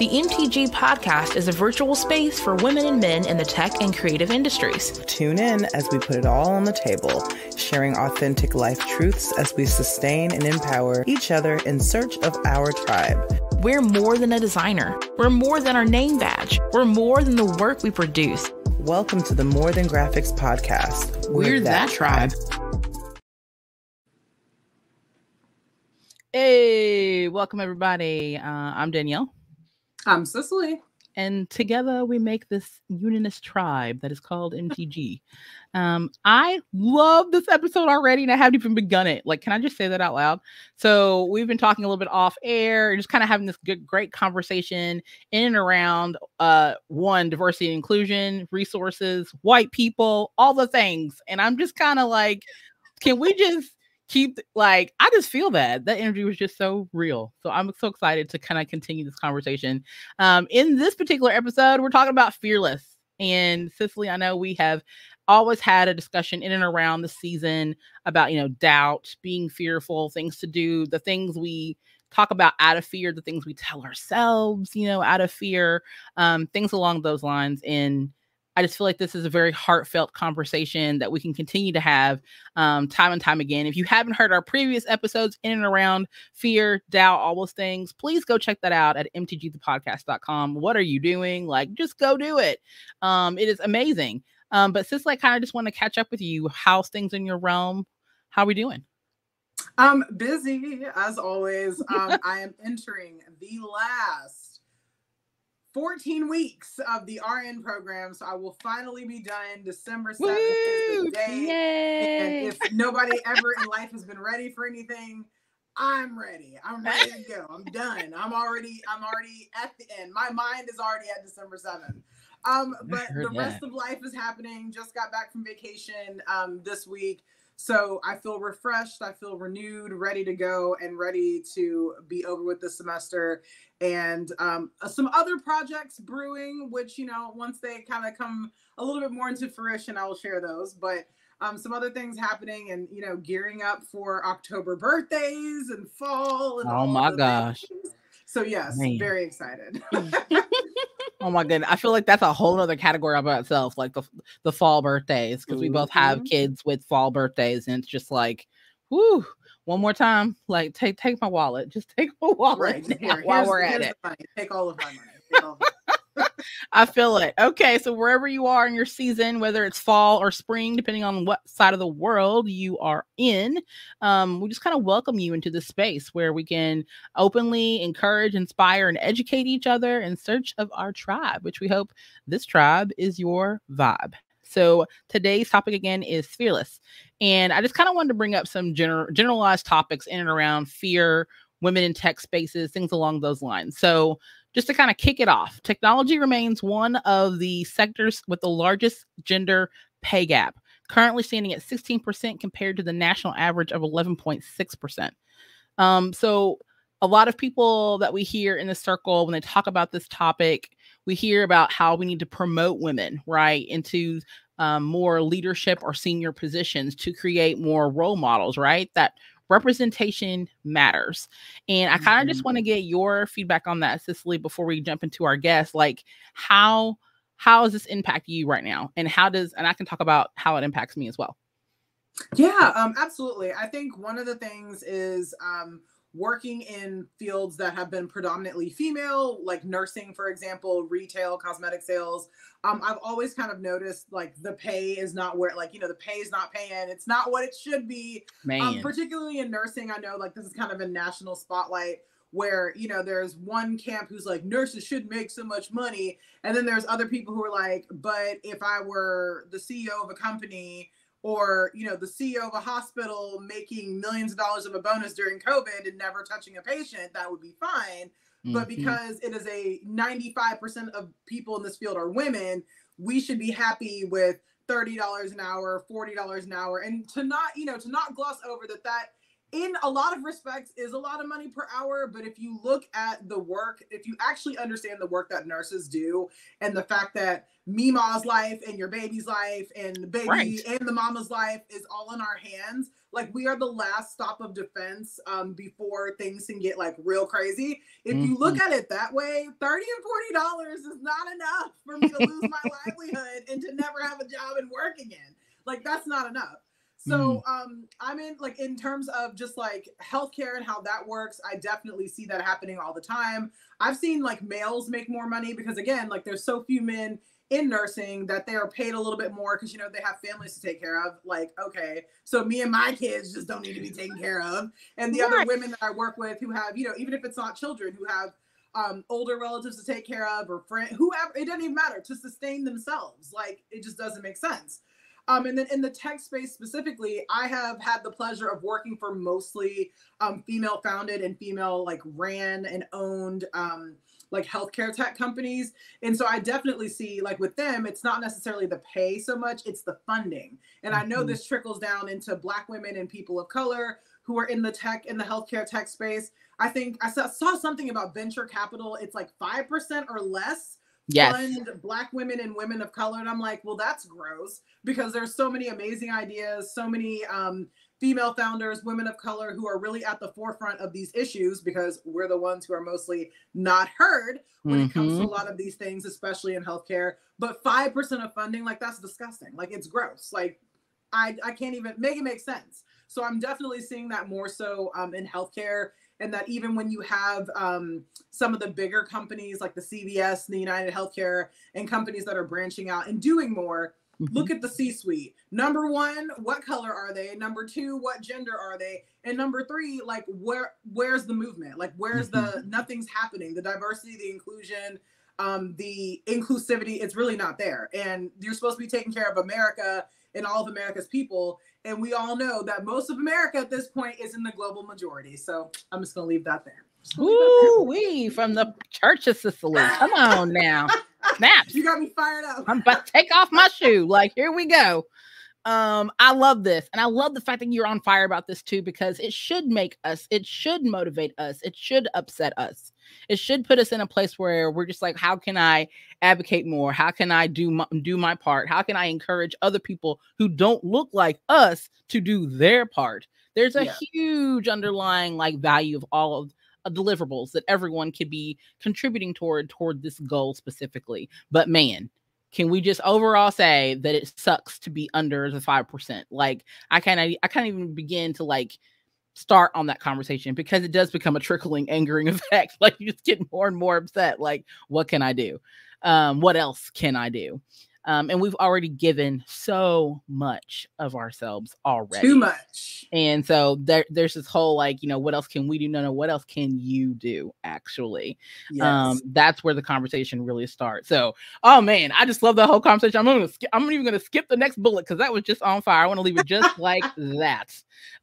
The MTG Podcast is a virtual space for women and men in the tech and creative industries. Tune in as we put it all on the table, sharing authentic life truths as we sustain and empower each other in search of our tribe. We're more than a designer. We're more than our name badge. We're more than the work we produce. Welcome to the More Than Graphics Podcast. We're that tribe. Hey, welcome everybody. I'm Danielle. I'm Cicely. And together we make this unionist tribe that is called MTG. I love this episode already, and I haven't even begun it. Like, can I just say that out loud? So we've been talking a little bit off air, just kind of having this good, great conversation in and around, one, diversity and inclusion, resources, white people, all the things. And I'm just kind of like, can we just keep, like, I just feel that energy was just so real. So I'm so excited to kind of continue this conversation. In this particular episode, we're talking about fearless. And Cicely, I know we have always had a discussion in and around the season about, you know, doubt, being fearful, things to do, the things we talk about out of fear, the things we tell ourselves, you know, out of fear, things along those lines. And I just feel like this is a very heartfelt conversation that we can continue to have time and time again. If you haven't heard our previous episodes in and around fear, doubt, all those things, please go check that out at mtgthepodcast.com. What are you doing? Like, just go do it. It is amazing. But Cicely, I kind of just want to catch up with you. How's things in your realm? How are we doing? I'm busy, as always. I am entering the last 14 weeks of the RN program, so I will finally be done. December 7th is the day. Yay. And if nobody ever in life has been ready for anything, I'm ready. I'm ready to go. I'm done. I'm already at the end. My mind is already at December 7th. But the rest of life is happening. Just got back from vacation this week. So I feel refreshed, I feel renewed, ready to go, and ready to be over with the semester. And some other projects brewing, which, you know, once they kind of come a little bit more into fruition, I will share those. But some other things happening and, you know, gearing up for October birthdays and fall. And oh, my gosh. Things. So, yes, man. Very excited. Oh, my goodness. I feel like that's a whole other category by itself, like the fall birthdays, because we both have kids with fall birthdays. And it's just like, whoo, one more time. Like, take my wallet. Just take my wallet while we're at it. Take all of my money. I feel it. Okay, so wherever you are in your season, whether it's fall or spring, depending on what side of the world you are in, we just kind of welcome you into the space where we can openly encourage, inspire, and educate each other in search of our tribe, which we hope this tribe is your vibe. So today's topic again is fearless. And I just kind of wanted to bring up some generalized topics in and around fear, women in tech spaces, things along those lines. So just to kind of kick it off, technology remains one of the sectors with the largest gender pay gap, currently standing at 16% compared to the national average of 11.6%. So a lot of people that we hear in the circle, when they talk about this topic, we hear about how we need to promote women, right, into more leadership or senior positions to create more role models, right? That representation matters. And I kind of just want to get your feedback on that, Cicely, before we jump into our guest. Like, how does this impact you right now? And I can talk about how it impacts me as well. Yeah, absolutely. I think one of the things is working in fields that have been predominantly female, like nursing, for example, retail, cosmetic sales. I've always kind of noticed, like, the pay is not where, like, you know, the pay is not paying. It's not what it should be. Particularly in nursing, I know, like, this is kind of a national spotlight where, you know, there's one camp who's like, nurses should make so much money. And then there's other people who are like, but if I were the CEO of a company, or, you know, the CEO of a hospital making millions of dollars of a bonus during COVID and never touching a patient, that would be fine. But because it is a 95% of people in this field are women, we should be happy with $30 an hour, $40 an hour. And to not gloss over that in a lot of respects is a lot of money per hour. But if you look at the work, if you actually understand the work that nurses do and the fact that Mima's life and your baby's life and the baby and the mama's life is all in our hands. Like, we are the last stop of defense before things can get like real crazy. If you look at it that way, $30 and $40 is not enough for me to lose my livelihood and to never have a job and work again. Like, that's not enough. So I'm in, like, in terms of just like healthcare and how that works, I definitely see that happening all the time. I've seen like males make more money because, again, like, there's so few men in nursing that they are paid a little bit more because, you know, they have families to take care of. Like, okay, so me and my kids just don't need to be taken care of. And the other women that I work with who have, you know, even if it's not children, who have older relatives to take care of, or friend, whoever, it doesn't even matter, to sustain themselves. Like, it just doesn't make sense. And then in the tech space specifically, I have had the pleasure of working for mostly female founded and female like ran and owned like healthcare tech companies. And so I definitely see, like, with them, it's not necessarily the pay so much, it's the funding. And I know this trickles down into Black women and people of color who are in the tech, in the healthcare tech space. I think I saw something about venture capital. It's like 5% or less. Fund Black women and women of color. And I'm like, well, that's gross, because there's so many amazing ideas, so many female founders, women of color who are really at the forefront of these issues, because we're the ones who are mostly not heard when it comes to a lot of these things, especially in healthcare. But 5% of funding, like, that's disgusting. Like, it's gross. Like, I can't even make it make sense. So I'm definitely seeing that more so in healthcare. And that even when you have some of the bigger companies like the CVS and the United Healthcare and companies that are branching out and doing more, look at the C-suite. Number one, what color are they? Number two, what gender are they? And number three, like, where's the movement? Like, where's the, nothing's happening. The diversity, the inclusion, the inclusivity, it's really not there. And you're supposed to be taking care of America and all of America's people. And we all know that most of America at this point is in the global majority. So I'm just going to leave that there. Ooh-wee, from the Church of Sicily. Come on now. Snaps. You got me fired up. I'm about to take off my shoe. Like, here we go. I love this. And I love the fact that you're on fire about this too, because it should make us, it should motivate us. It should upset us. It should put us in a place where we're just like, how can I advocate more? How can I do my part? How can I encourage other people who don't look like us to do their part? There's a huge underlying, like, value of all of deliverables that everyone could be contributing toward this goal specifically. But man, can we just overall say that it sucks to be under the 5%? Like, I can't even begin to, like, start on that conversation, because it does become a trickling, angering effect. Like, you just get more and more upset. Like, what can I do? What else can I do? And we've already given so much of ourselves already. Too much. And so there's this whole, like, you know, what else can we do? No, what else can you do, actually? Yes. That's where the conversation really starts. So, oh man, I just love the whole conversation. I'm even going to skip the next bullet, because that was just on fire. I want to leave it just like that,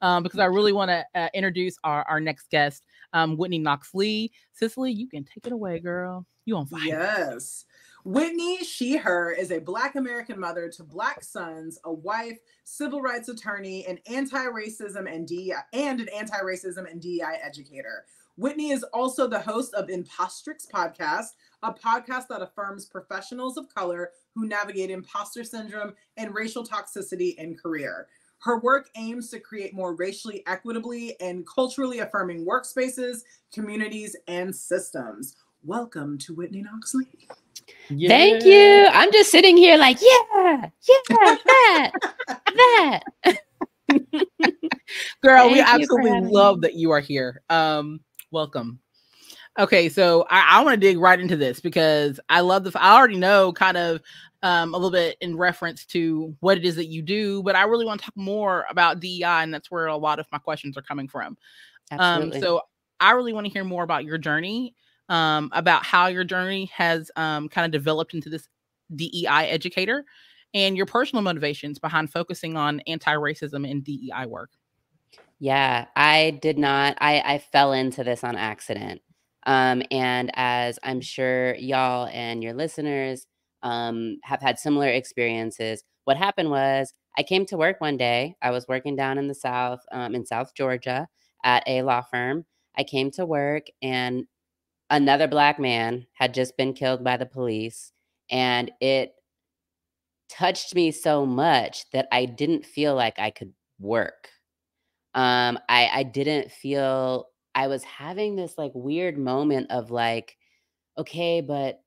because I really want to introduce our next guest, Whitney Knox Lee. Cicely, you can take it away, girl. You on fire. Yes. Whitney, she, her, is a Black American mother to Black sons, a wife, civil rights attorney, and an anti-racism and DEI educator. Whitney is also the host of Impostrix Podcast, a podcast that affirms professionals of color who navigate imposter syndrome and racial toxicity in career. Her work aims to create more racially equitably and culturally affirming workspaces, communities, and systems. Welcome to Whitney Knox Lee. Yeah. Thank you. I'm just sitting here like, that. Girl, we absolutely love that you are here. Welcome. Okay, so I want to dig right into this, because I love I already know kind of a little bit in reference to what it is that you do, but I really want to talk more about DEI, and that's where a lot of my questions are coming from. Absolutely. So I really want to hear more about your journey. About how your journey has kind of developed into this DEI educator, and your personal motivations behind focusing on anti-racism and DEI work. Yeah, I did not. I fell into this on accident. And as I'm sure y'all and your listeners have had similar experiences, what happened was I came to work one day. I was working down in the South, in South Georgia at a law firm. I came to work and another Black man had just been killed by the police. And it touched me so much that I didn't feel like I could work. I didn't feel, I was having this like weird moment of like, okay, but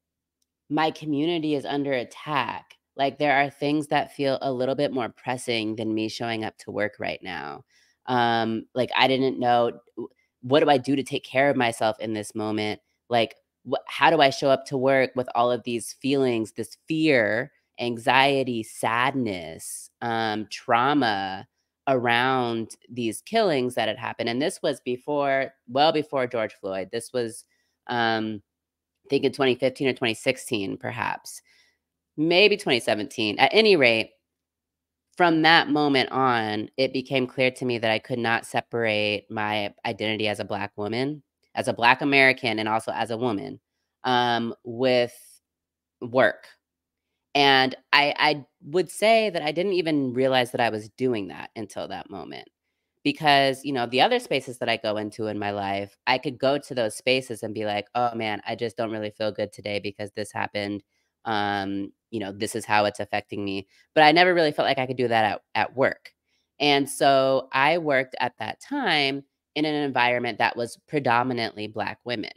my community is under attack. Like there are things that feel a little bit more pressing than me showing up to work right now. Like I didn't know, what do I do to take care of myself in this moment? Like, how do I show up to work with all of these feelings, this fear, anxiety, sadness, trauma around these killings that had happened? And this was before, well before George Floyd. This was, I think in 2015 or 2016, perhaps, maybe 2017. At any rate, from that moment on, it became clear to me that I could not separate my identity as a Black woman, as a Black American, and also as a woman with work. And I would say that I didn't even realize that I was doing that until that moment. Because, you know, the other spaces that I go into in my life, I could go to those spaces and be like, oh, man, I just don't really feel good today because this happened. You know, this is how it's affecting me. But I never really felt like I could do that at work. And so I worked at that time in an environment that was predominantly Black women.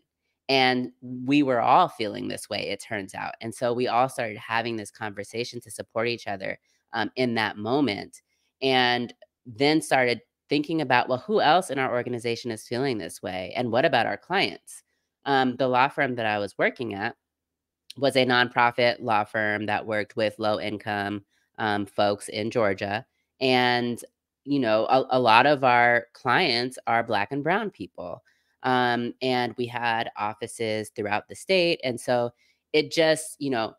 And we were all feeling this way, it turns out. And so we all started having this conversation to support each other in that moment. And then started thinking about, well, who else in our organization is feeling this way? And what about our clients? The law firm that I was working at was a nonprofit law firm that worked with low-income folks in Georgia. And, you know, a lot of our clients are Black and brown people. And we had offices throughout the state. And so it just, you know,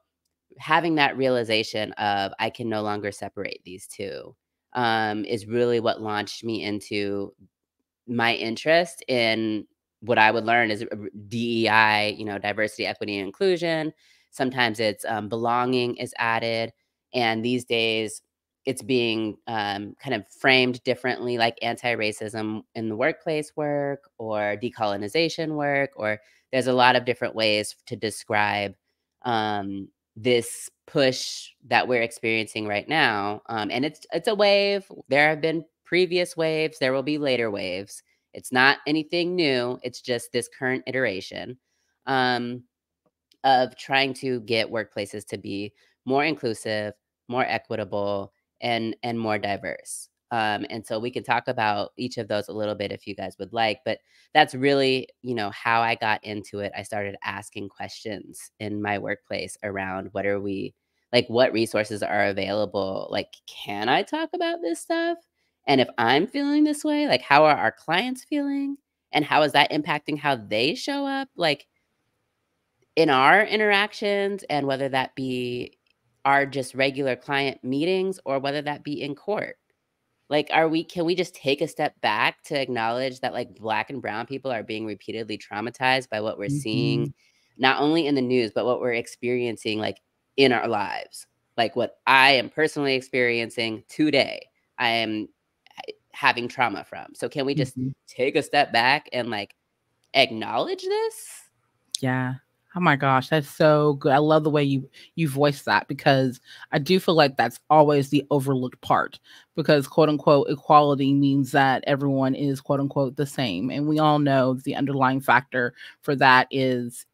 having that realization of I can no longer separate these two is really what launched me into my interest in what I would learn is DEI, you know, diversity, equity, and inclusion. Sometimes it's belonging is added. And these days it's being kind of framed differently, like anti-racism in the workplace work or decolonization work, or there's a lot of different ways to describe this push that we're experiencing right now. And it's a wave. There have been previous waves. There will be later waves. It's not anything new. It's just this current iteration of trying to get workplaces to be more inclusive, more equitable, and more diverse. And so we can talk about each of those a little bit if you guys would like, but that's really, you know, how I got into it. I started asking questions in my workplace around what are we, like what resources are available? Like, can I talk about this stuff? And if I'm feeling this way, like how are our clients feeling? And how is that impacting how they show up? Like in our interactions and whether that be our just regular client meetings or whether that be in court. Like, can we just take a step back to acknowledge that like Black and brown people are being repeatedly traumatized by what we're seeing, not only in the news, but what we're experiencing like in our lives, like what I am personally experiencing today, I am having trauma from. So can we just take a step back and like acknowledge this? Yeah. Oh my gosh, that's so good. I love the way you voice that because I do feel like that's always the overlooked part because quote unquote equality means that everyone is quote unquote the same. And we all know the underlying factor for that is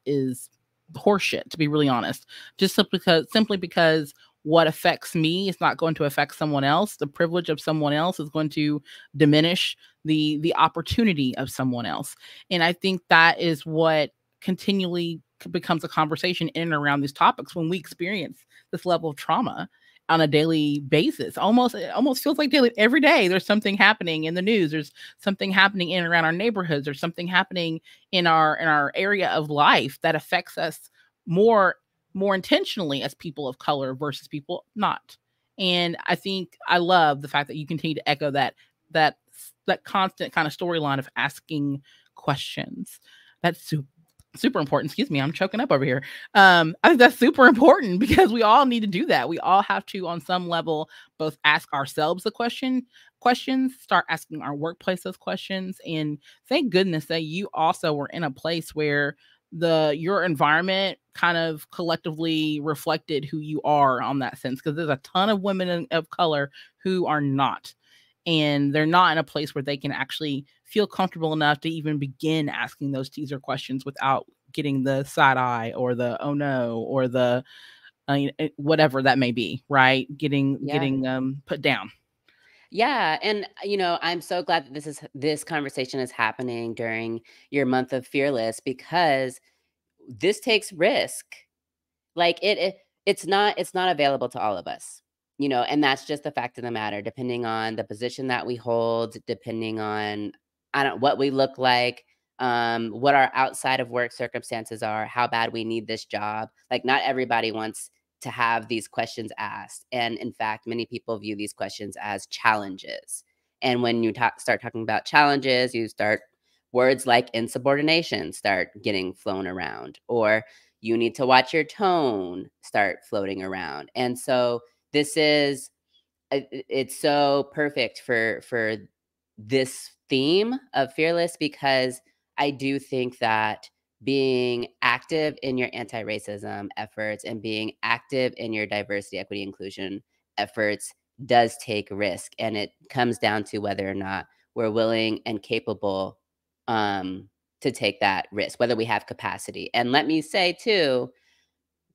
horseshit, to be really honest. Just simply because what affects me is not going to affect someone else. The privilege of someone else is going to diminish the opportunity of someone else. And I think that is what continually becomes a conversation in and around these topics when we experience this level of trauma on a daily basis. It almost feels like daily, every day there's something happening in the news. There's something happening in and around our neighborhoods. There's something happening in our area of life that affects us more intentionally as people of color versus people not. And I think I love the fact that you continue to echo that constant kind of storyline of asking questions. That's super super important. Excuse me, I'm choking up over here. I think that's super important because we all need to do that. We all have to, on some level, both ask ourselves the questions, start asking our workplace those questions. And thank goodness that you also were in a place where your environment kind of collectively reflected who you are on that sense, because there's a ton of women of color who are not, and they're not in a place where they can actually feel comfortable enough to even begin asking those teaser questions without getting the side eye or the oh no or the whatever that may be, right? Getting put down. Yeah. And, you know, I'm so glad that this conversation is happening during your month of Fearless, because this takes risk. Like it's not available to all of us, you know, and that's just the fact of the matter, depending on the position that we hold, depending on what we look like, what our outside of work circumstances are, how bad we need this job. Like, not everybody wants to have these questions asked. And in fact, many people view these questions as challenges. And when you start talking about challenges, words like insubordination start getting flown around, or you need to watch your tone start floating around. And so it's so perfect for this theme of Fearless, because I do think that being active in your anti-racism efforts and being active in your diversity, equity, inclusion efforts does take risk. And it comes down to whether or not we're willing and capable to take that risk, whether we have capacity. And let me say too,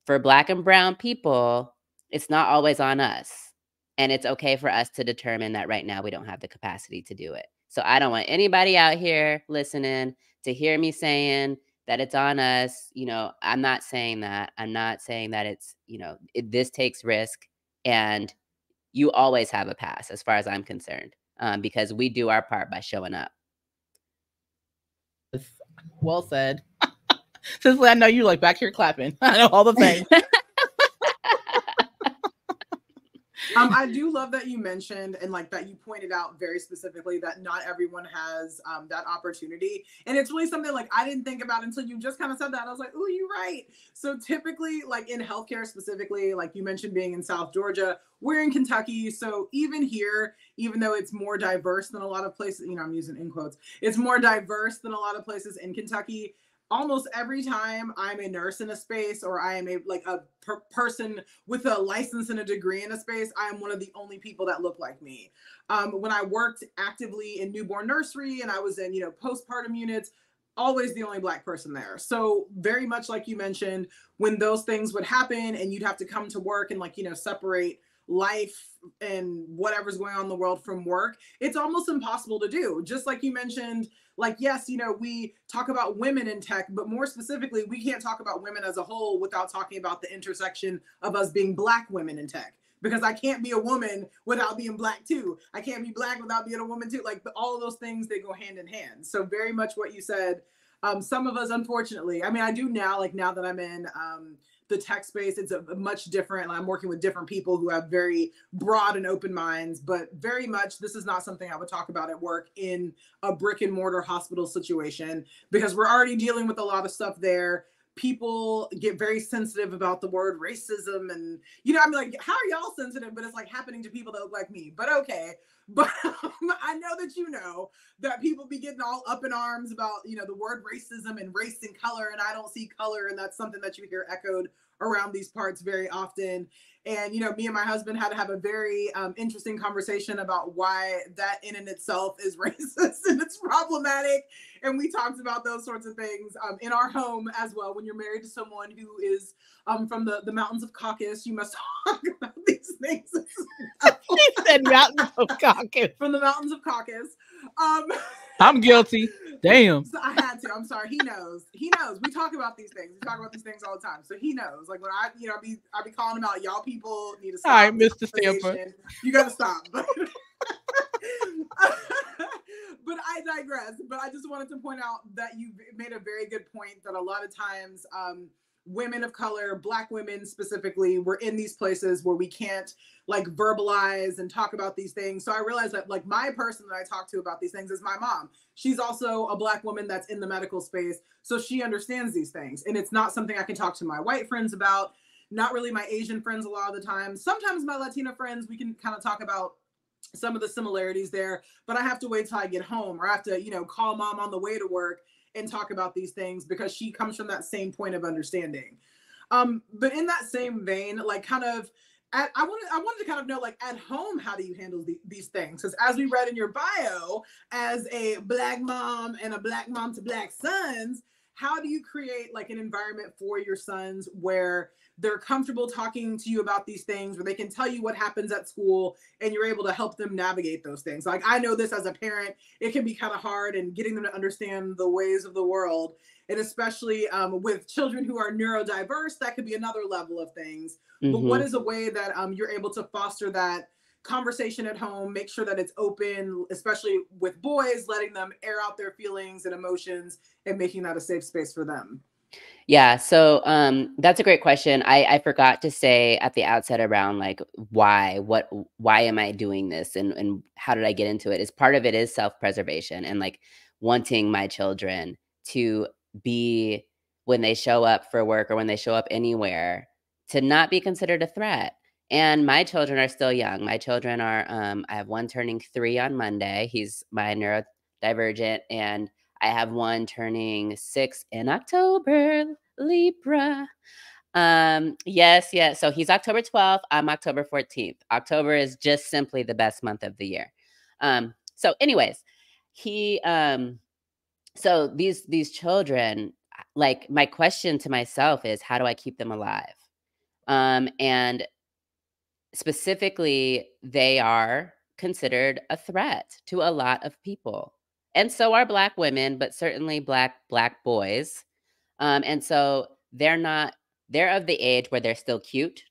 for Black and brown people, it's not always on us. And it's okay for us to determine that right now we don't have the capacity to do it. So I don't want anybody out here listening to hear me saying that it's on us. You know, I'm not saying that. I'm not saying that it's, you know, this takes risk, and you always have a pass as far as I'm concerned, because we do our part by showing up. Well said. Cicely, I know you're like back here clapping. I know all the things. I do love that you mentioned and like that you pointed out very specifically that not everyone has that opportunity. And it's really something like I didn't think about until you just kind of said that. I was like, oh, you're right. So typically, like in healthcare specifically, like you mentioned being in South Georgia, we're in Kentucky. So even here, even though it's more diverse than a lot of places, you know, I'm using in quotes, it's more diverse than a lot of places in Kentucky. Almost every time I'm a nurse in a space, or I am a person with a license and a degree in a space, I am one of the only people that look like me. When I worked actively in newborn nursery and I was in, you know, postpartum units, always the only Black person there. So very much like you mentioned, when those things would happen and you'd have to come to work and like, you know, separate life and whatever's going on in the world from work, it's almost impossible to do. Just like you mentioned, like, yes, you know, we talk about women in tech, but more specifically, we can't talk about women as a whole without talking about the intersection of us being Black women in tech, because I can't be a woman without being Black too. I can't be Black without being a woman too. Like all of those things, they go hand in hand. So very much what you said, some of us, unfortunately, I mean, I do now, like now that I'm in the tech space, it's a much different, and I'm working with different people who have very broad and open minds, but very much this is not something I would talk about at work in a brick and mortar hospital situation, because we're already dealing with a lot of stuff there. People get very sensitive about the word racism, and you know, I'm like, how are y'all sensitive? But it's like happening to people that look like me, but okay. But I know that you know that people be getting all up in arms about, you know, the word racism and race and color, and I don't see color, and that's something that you hear echoed around these parts very often. And, you know, me and my husband had to have a very interesting conversation about why that in and itself is racist and it's problematic. And we talked about those sorts of things in our home as well. When you're married to someone who is from the mountains of Caucasus, you must talk about these things. She said mountains of Caucasus. From the mountains of Caucasus. I'm guilty. Damn. So I had to. I'm sorry. He knows. He knows. We talk about these things. We talk about these things all the time. So he knows. Like when I, you know, I be calling him out. Y'all people need to stop. All right, Mr. Stamper. You gotta stop. But I digress. But I just wanted to point out that you made a very good point that a lot of times women of color, Black women specifically, we're in these places where we can't like verbalize and talk about these things. So I realized that like my person that I talk to about these things is my mom. She's also a Black woman that's in the medical space. So she understands these things. And it's not something I can talk to my white friends about, not really my Asian friends a lot of the time. Sometimes my Latina friends, we can kind of talk about some of the similarities there, but I have to wait till I get home, or I have to, you know, call mom on the way to work and talk about these things because she comes from that same point of understanding. But in that same vein, like kind of, I wanted to kind of know, like at home, how do you handle these things? Because as we read in your bio, as a Black mom and a Black mom to Black sons, how do you create like an environment for your sons where they're comfortable talking to you about these things, where they can tell you what happens at school and you're able to help them navigate those things? Like, I know this as a parent, it can be kind of hard, and getting them to understand the ways of the world. And especially with children who are neurodiverse, that could be another level of things. Mm-hmm. But what is a way that you're able to foster that conversation at home, make sure that it's open, especially with boys, letting them air out their feelings and emotions and making that a safe space for them? Yeah. So that's a great question. I forgot to say at the outset around like, why am I doing this? And how did I get into it? Is part of it is self-preservation and like wanting my children to be, when they show up for work or when they show up anywhere, to not be considered a threat. And my children are still young. My children are, I have one turning 3 on Monday. He's my neurodivergent. And I have one turning 6 in October, Libra. Yes. So he's October 12th. I'm October 14th. October is just simply the best month of the year. So anyways, so these children, like my question to myself is, how do I keep them alive? And specifically, they are considered a threat to a lot of people. And so are Black women, but certainly Black boys. And so they're of the age where they're still cute,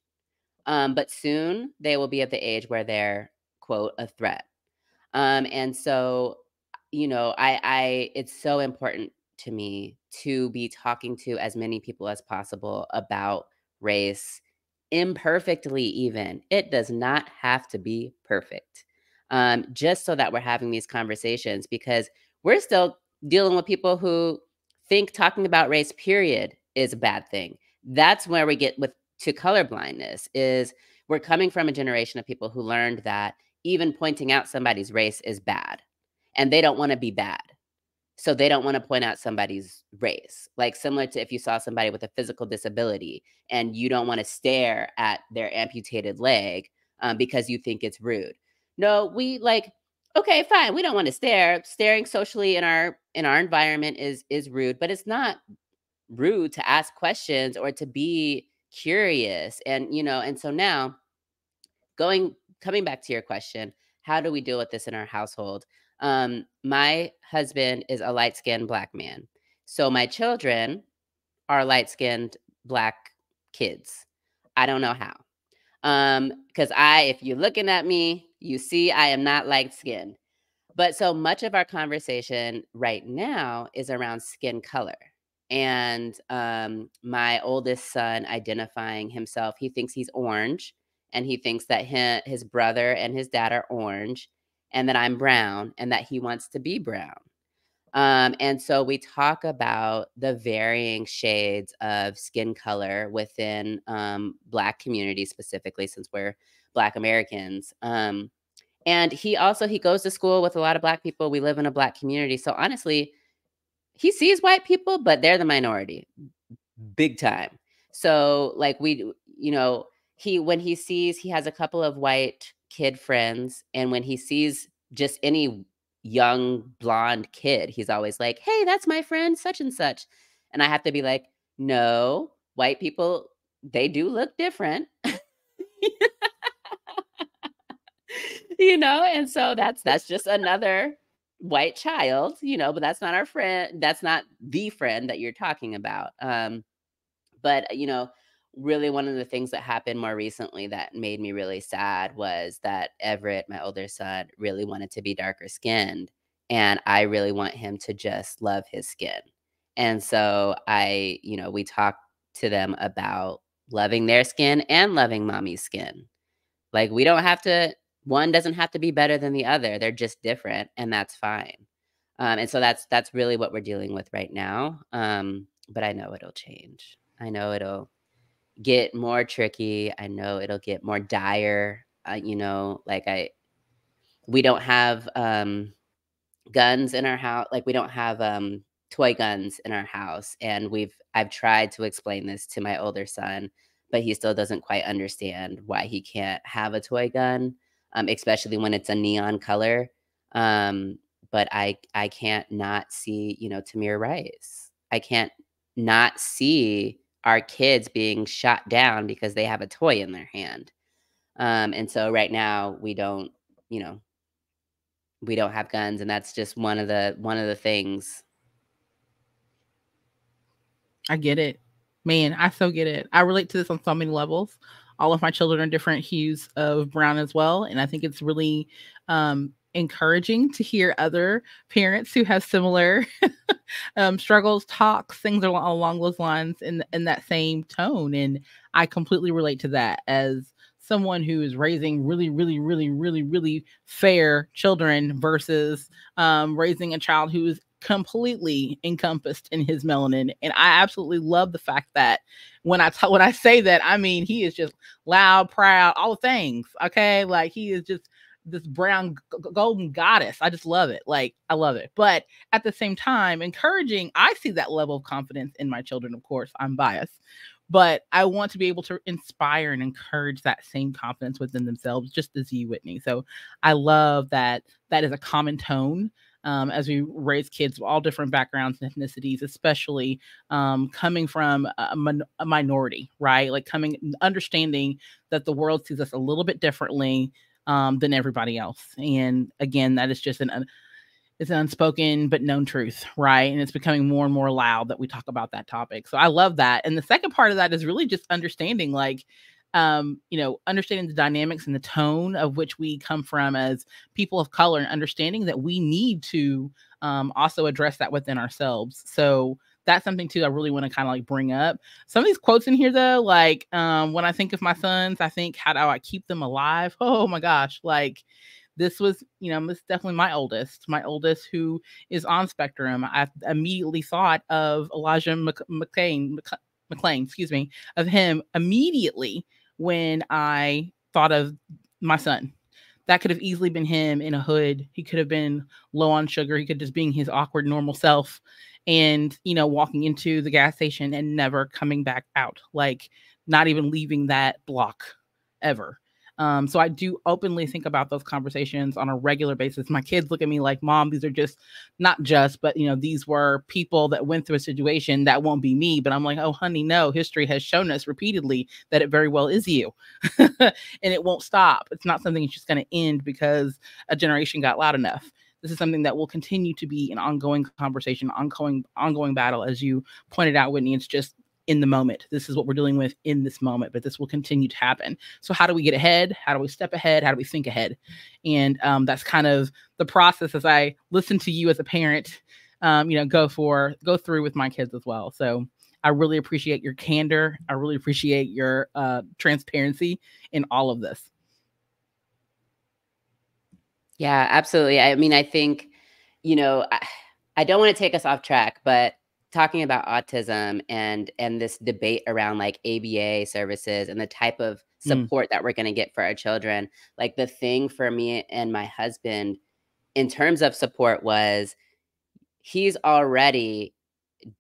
but soon they will be of the age where they're, quote, a threat. And so, you know, it's so important to me to be talking to as many people as possible about race, imperfectly even. It does not have to be perfect. Just so that we're having these conversations, because we're still dealing with people who think talking about race, period, is a bad thing. That's where we get to colorblindness, is we're coming from a generation of people who learned that even pointing out somebody's race is bad, and they don't want to be bad. So they don't want to point out somebody's race, like similar to if you saw somebody with a physical disability and you don't want to stare at their amputated leg because you think it's rude. No, we like, okay, fine. We don't want to stare. Staring socially in our environment is rude, but it's not rude to ask questions or to be curious. And, you know, and so now coming back to your question, how do we deal with this in our household? My husband is a light-skinned Black man. So my children are light-skinned Black kids. I don't know how. Because if you're looking at me, you see, I am not light-skinned. But so much of our conversation right now is around skin color. And my oldest son identifying himself, he thinks he's orange, and he thinks that his brother and his dad are orange, and that I'm brown, and that he wants to be brown. And so we talk about the varying shades of skin color within Black communities specifically, since we're Black Americans. And he goes to school with a lot of Black people. We live in a Black community. So honestly, he sees white people, but they're the minority big time. So like we, you know, he has a couple of white kid friends. And when he sees just any young blonde kid, he's always like, hey, that's my friend, such and such. And I have to be like, no, white people, they do look different. You know, and so that's just another white child, you know, but that's not our friend. That's not the friend that you're talking about. But, you know, really one of the things that happened more recently that made me really sad was that Everett, my older son, really wanted to be darker skinned. And I really want him to just love his skin. And so we talked to them about loving their skin and loving mommy's skin. Like, we don't have to, one doesn't have to be better than the other. They're just different, and that's fine. And so that's really what we're dealing with right now. But I know it'll change. I know it'll get more tricky. I know it'll get more dire. You know, like we don't have guns in our house. Like, we don't have toy guns in our house. And I've tried to explain this to my older son, but he still doesn't quite understand why he can't have a toy gun, especially when it's a neon color. But I can't not see, you know, Tamir Rice. I can't not see our kids being shot down because they have a toy in their hand. And so right now we don't, you know, we don't have guns, and that's just one of the things. I get it, man. I so get it. I relate to this on so many levels. All of my children are different hues of brown as well. And I think it's really, encouraging to hear other parents who have similar struggles, talks, things along those lines in that same tone. And I completely relate to that as someone who is raising really, really, really, really, really fair children versus raising a child who is completely encompassed in his melanin. And I absolutely love the fact that when I say that, I mean, he is just loud, proud, all the things. Okay. Like, he is just this brown golden goddess. I just love it. Like, I love it. But at the same time, encouraging, I see that level of confidence in my children. Of course, I'm biased, but I want to be able to inspire and encourage that same confidence within themselves, just as you, Whitney. So I love that that is a common tone as we raise kids of all different backgrounds and ethnicities, especially coming from a minority, right? Like, understanding that the world sees us a little bit differently than everybody else. And again, that is just it's an unspoken but known truth, right? And it's becoming more and more loud that we talk about that topic. So I love that. And the second part of that is really just understanding, like, you know, understanding the dynamics and the tone of which we come from as people of color, and understanding that we need to also address that within ourselves. So that's something too I really want to kind of like bring up. Some of these quotes in here though, like when I think of my sons, I think, how do I keep them alive? Oh my gosh. Like, this was, you know, this is definitely my oldest who is on spectrum. I immediately thought of Elijah McClain, excuse me, of him immediately when I thought of my son. That could have easily been him in a hood. He could have been low on sugar. He could just being his awkward, normal self. And, you know, walking into the gas station and never coming back out, like not even leaving that block ever. So I do openly think about those conversations on a regular basis. My kids look at me like, Mom, these are just but, you know, these were people that went through a situation that won't be me. But I'm like, oh, honey, no, history has shown us repeatedly that it very well is you and it won't stop. It's not something that's just going to end because a generation got loud enough. This is something that will continue to be an ongoing conversation, ongoing battle. As you pointed out, Whitney, it's just in the moment. This is what we're dealing with in this moment, but this will continue to happen. So how do we get ahead? How do we step ahead? How do we think ahead? And that's kind of the process as I listen to you as a parent, you know, go through with my kids as well. So I really appreciate your candor. I really appreciate your transparency in all of this. Yeah, absolutely. I mean, I think, you know, I don't want to take us off track, but talking about autism and this debate around like ABA services and the type of support that we're going to get for our children, like the thing for me and my husband in terms of support was he's already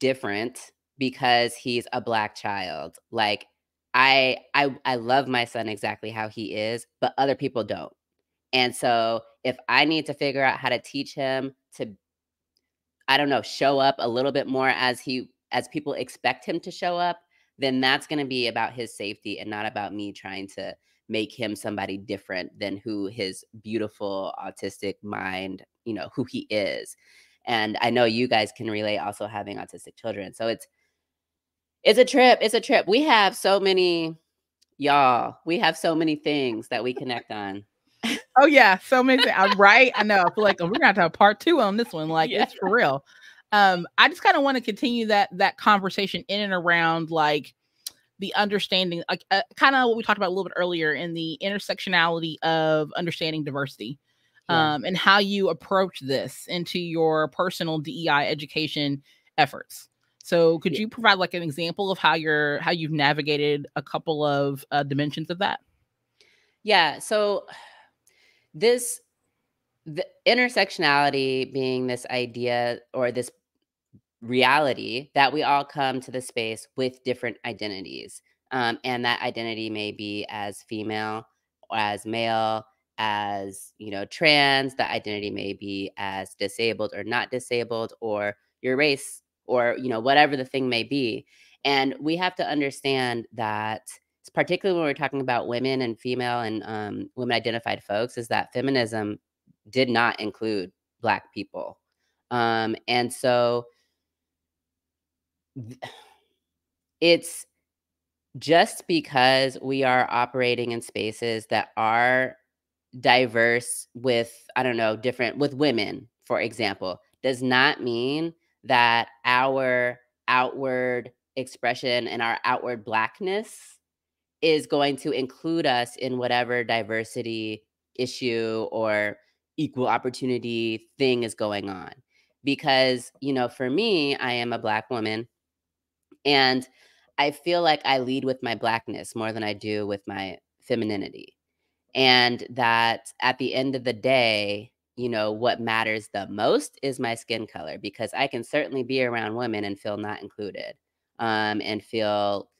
different because he's a Black child. Like I love my son exactly how he is, but other people don't. And so if I need to figure out how to teach him to, I don't know, show up a little bit more as people expect him to show up, then that's going to be about his safety and not about me trying to make him somebody different than who his beautiful autistic mind, you know, who he is. And I know you guys can relate also having autistic children. So it's a trip. It's a trip. We have so many, y'all, we have so many things that we connect on. Oh yeah, so many things. I'm right. I know. I feel like we're gonna have to have part two on this one. Like, yeah. It's for real. I just kind of want to continue that conversation in and around like the understanding, like kind of what we talked about a little bit earlier in the intersectionality of understanding diversity, and how you approach this into your personal DEI education efforts. So could you provide like an example of how you're, how you've navigated a couple of dimensions of that? Yeah. So this, the intersectionality being this idea or this reality that we all come to the space with different identities. And that identity may be as female, or as male, as, you know, trans. That identity may be as disabled or not disabled, or your race, or, you know, whatever the thing may be. And we have to understand that, particularly when we're talking about women and female and women identified folks, is that feminism did not include Black people. And so it's just because we are operating in spaces that are diverse with, I don't know, different, with women, for example, does not mean that our outward expression and our outward Blackness is going to include us in whatever diversity issue or equal opportunity thing is going on. Because, you know, for me, I am a Black woman, and I feel like I lead with my Blackness more than I do with my femininity. And that at the end of the day, you know, what matters the most is my skin color, because I can certainly be around women and feel not included, and feel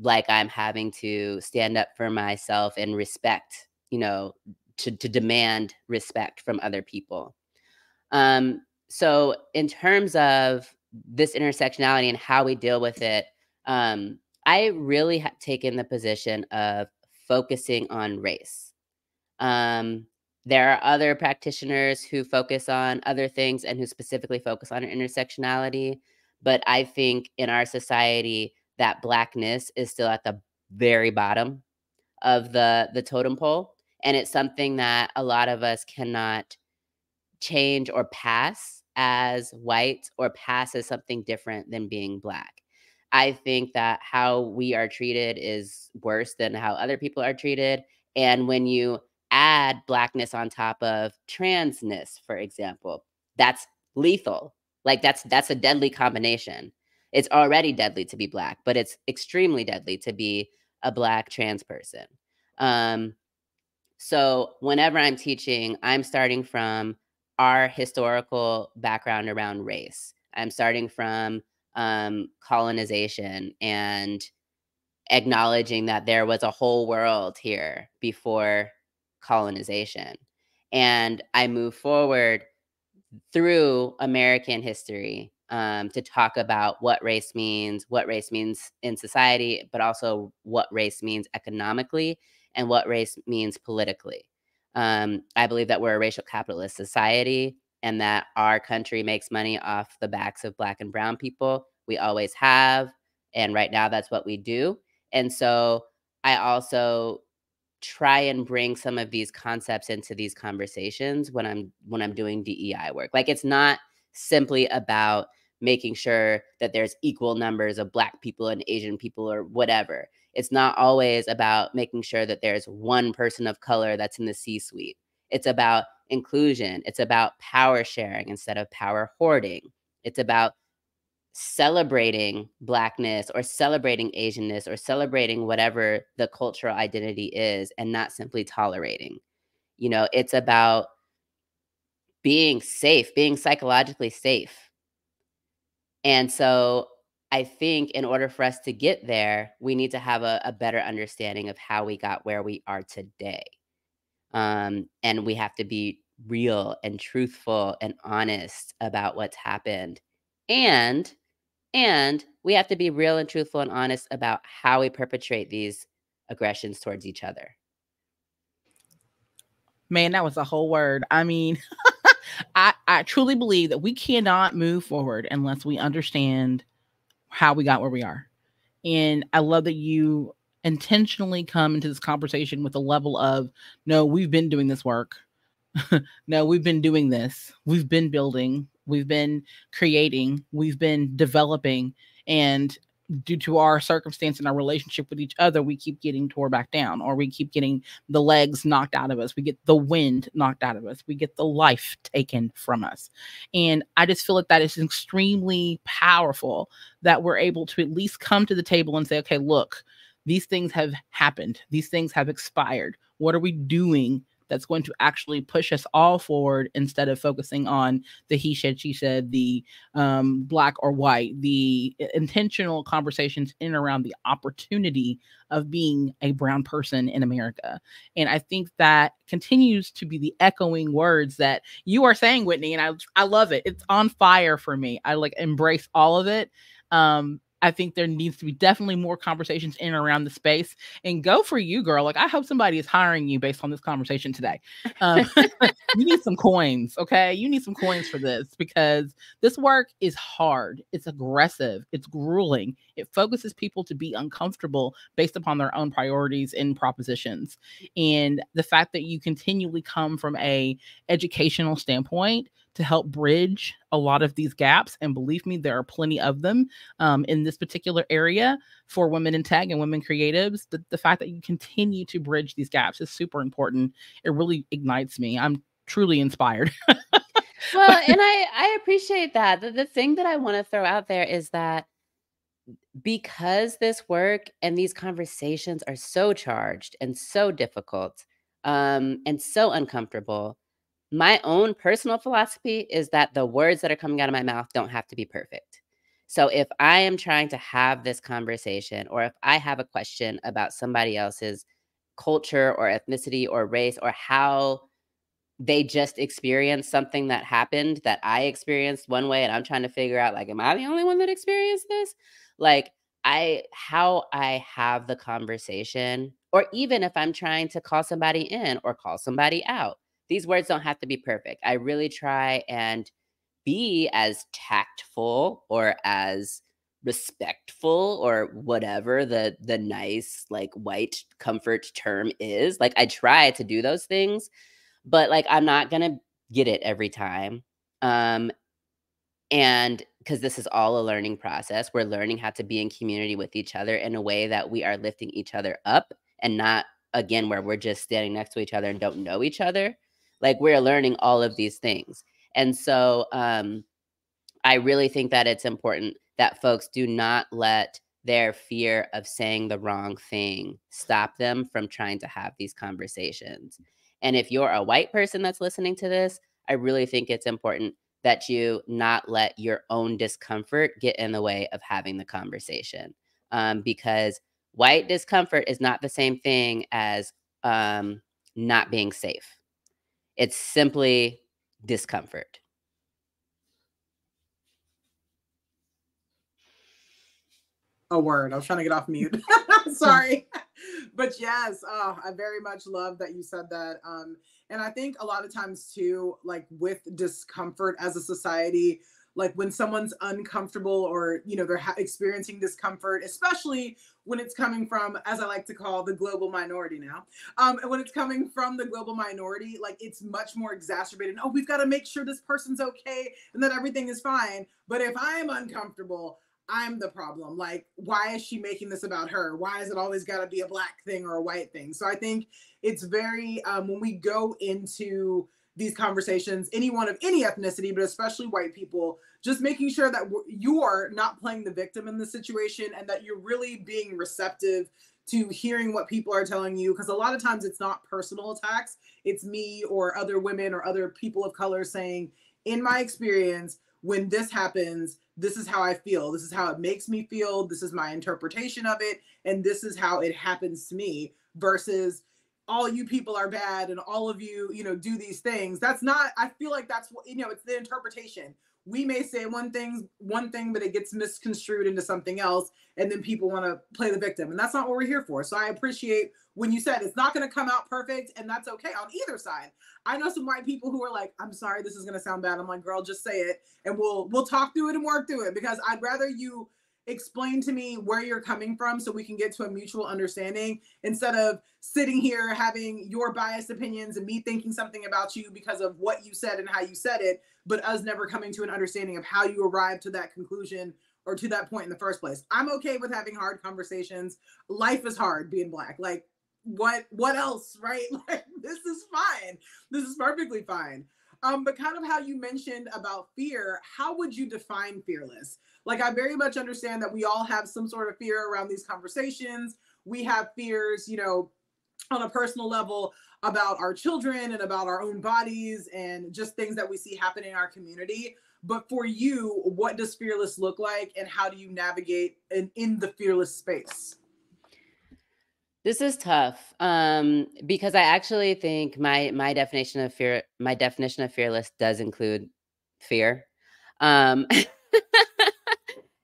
like I'm having to stand up for myself and respect, you know, to demand respect from other people. So in terms of this intersectionality and how we deal with it, I really have taken the position of focusing on race. There are other practitioners who focus on other things and who specifically focus on intersectionality. But I think in our society, that Blackness is still at the very bottom of the totem pole. And it's something that a lot of us cannot change or pass as white, or pass as something different than being Black. I think that how we are treated is worse than how other people are treated. And when you add Blackness on top of transness, for example, that's lethal. Like that's a deadly combination. It's already deadly to be Black, but it's extremely deadly to be a Black trans person. So whenever I'm teaching, I'm starting from our historical background around race. I'm starting from colonization and acknowledging that there was a whole world here before colonization. And I move forward through American history to talk about what race means in society, but also what race means economically and what race means politically. I believe that we're a racial capitalist society and that our country makes money off the backs of Black and brown people. We always have. And right now that's what we do. And so I also try and bring some of these concepts into these conversations when I'm doing DEI work. Like it's not simply about making sure that there's equal numbers of Black people and Asian people or whatever. It's not always about making sure that there's one person of color that's in the C-suite. It's about inclusion. It's about power sharing instead of power hoarding. It's about celebrating Blackness or celebrating Asianness or celebrating whatever the cultural identity is and not simply tolerating. You know, it's about being safe, being psychologically safe. And so I think in order for us to get there, we need to have a better understanding of how we got where we are today. And we have to be real and truthful and honest about what's happened. And we have to be real and truthful and honest about how we perpetrate these aggressions towards each other. Man, that was a whole word. I mean, I truly believe that we cannot move forward unless we understand how we got where we are. And I love that you intentionally come into this conversation with a level of, no, we've been doing this work. No, we've been doing this. We've been building. We've been creating. We've been developing. And due to our circumstance and our relationship with each other, we keep getting torn back down, or we keep getting the legs knocked out of us. We get the wind knocked out of us. We get the life taken from us. And I just feel like that is extremely powerful, that we're able to at least come to the table and say, okay, look, these things have happened. These things have expired. What are we doing that's going to actually push us all forward, instead of focusing on the he said, she said, the black or white, the intentional conversations in and around the opportunity of being a brown person in America. And I think that continues to be the echoing words that you are saying, Whitney, and I love it. It's on fire for me. I like embrace all of it. I think there needs to be definitely more conversations in and around the space, and go for you, girl. Like, I hope somebody is hiring you based on this conversation today. You need some coins. Okay. You need some coins for this, because this work is hard. It's aggressive. It's grueling. It focuses people to be uncomfortable based upon their own priorities and propositions. And the fact that you continually come from a educational standpoint to help bridge a lot of these gaps. And believe me, there are plenty of them in this particular area for women in tech and women creatives. The fact that you continue to bridge these gaps is super important. It really ignites me. I'm truly inspired. Well, and I appreciate that. The thing that I want to throw out there is that because this work and these conversations are so charged and so difficult and so uncomfortable, my own personal philosophy is that the words that are coming out of my mouth don't have to be perfect. So if I am trying to have this conversation, or if I have a question about somebody else's culture or ethnicity or race, or how they just experienced something that happened that I experienced one way, and I'm trying to figure out, like, am I the only one that experienced this? Like, how I have the conversation, or even if I'm trying to call somebody in or call somebody out, these words don't have to be perfect. I really try and be as tactful or as respectful or whatever the nice, like, white comfort term is. Like, I try to do those things, but, like, I'm not going to get it every time. And because this is all a learning process, we're learning how to be in community with each other in a way that we are lifting each other up, and not, again, where we're just standing next to each other and don't know each other. Like, we're learning all of these things. And so I really think that it's important that folks do not let their fear of saying the wrong thing stop them from trying to have these conversations. And if you're a white person that's listening to this, I really think it's important that you not let your own discomfort get in the way of having the conversation, because white discomfort is not the same thing as not being safe. It's simply discomfort. A word. I was trying to get off mute. Sorry. But yes, I very much love that you said that. And I think a lot of times too, like, with discomfort as a society, like, when someone's uncomfortable, or, you know, they're experiencing discomfort, especially when it's coming from, as I like to call, the global minority now. And when it's coming from the global minority, like, it's much more exacerbated. Oh, we've got to make sure this person's okay and that everything is fine. But if I'm uncomfortable, I'm the problem. Like, why is she making this about her? Why is it always got to be a black thing or a white thing? So I think it's very, when we go into these conversations, anyone of any ethnicity, but especially white people, just making sure that you're not playing the victim in this situation, and that you're really being receptive to hearing what people are telling you. Because a lot of times it's not personal attacks. It's me or other women or other people of color saying, in my experience, when this happens, this is how I feel. This is how it makes me feel. This is my interpretation of it. And this is how it happens to me, versus all you people are bad and all of you, you know, do these things. That's not, I feel like that's what, you know, it's the interpretation. We may say one thing, but it gets misconstrued into something else. And then people want to play the victim. And that's not what we're here for. So I appreciate when you said it's not going to come out perfect, and that's okay on either side. I know some white people who are like, I'm sorry, this is going to sound bad. I'm like, girl, just say it, and we'll talk through it and work through it, because I'd rather you explain to me where you're coming from so we can get to a mutual understanding, instead of sitting here having your biased opinions and me thinking something about you because of what you said and how you said it, but us never coming to an understanding of how you arrived to that conclusion or to that point in the first place. I'm okay with having hard conversations. Life is hard being Black. Like, what else, right? Like, this is fine. This is perfectly fine. But kind of how you mentioned about fear, how would you define fearless? Like, I very much understand that we all have some sort of fear around these conversations. We have fears, you know, on a personal level about our children and about our own bodies and just things that we see happen in our community. But for you, what does fearless look like, and how do you navigate in the fearless space? This is tough because I actually think my definition of fear, my definition of fearless does include fear. And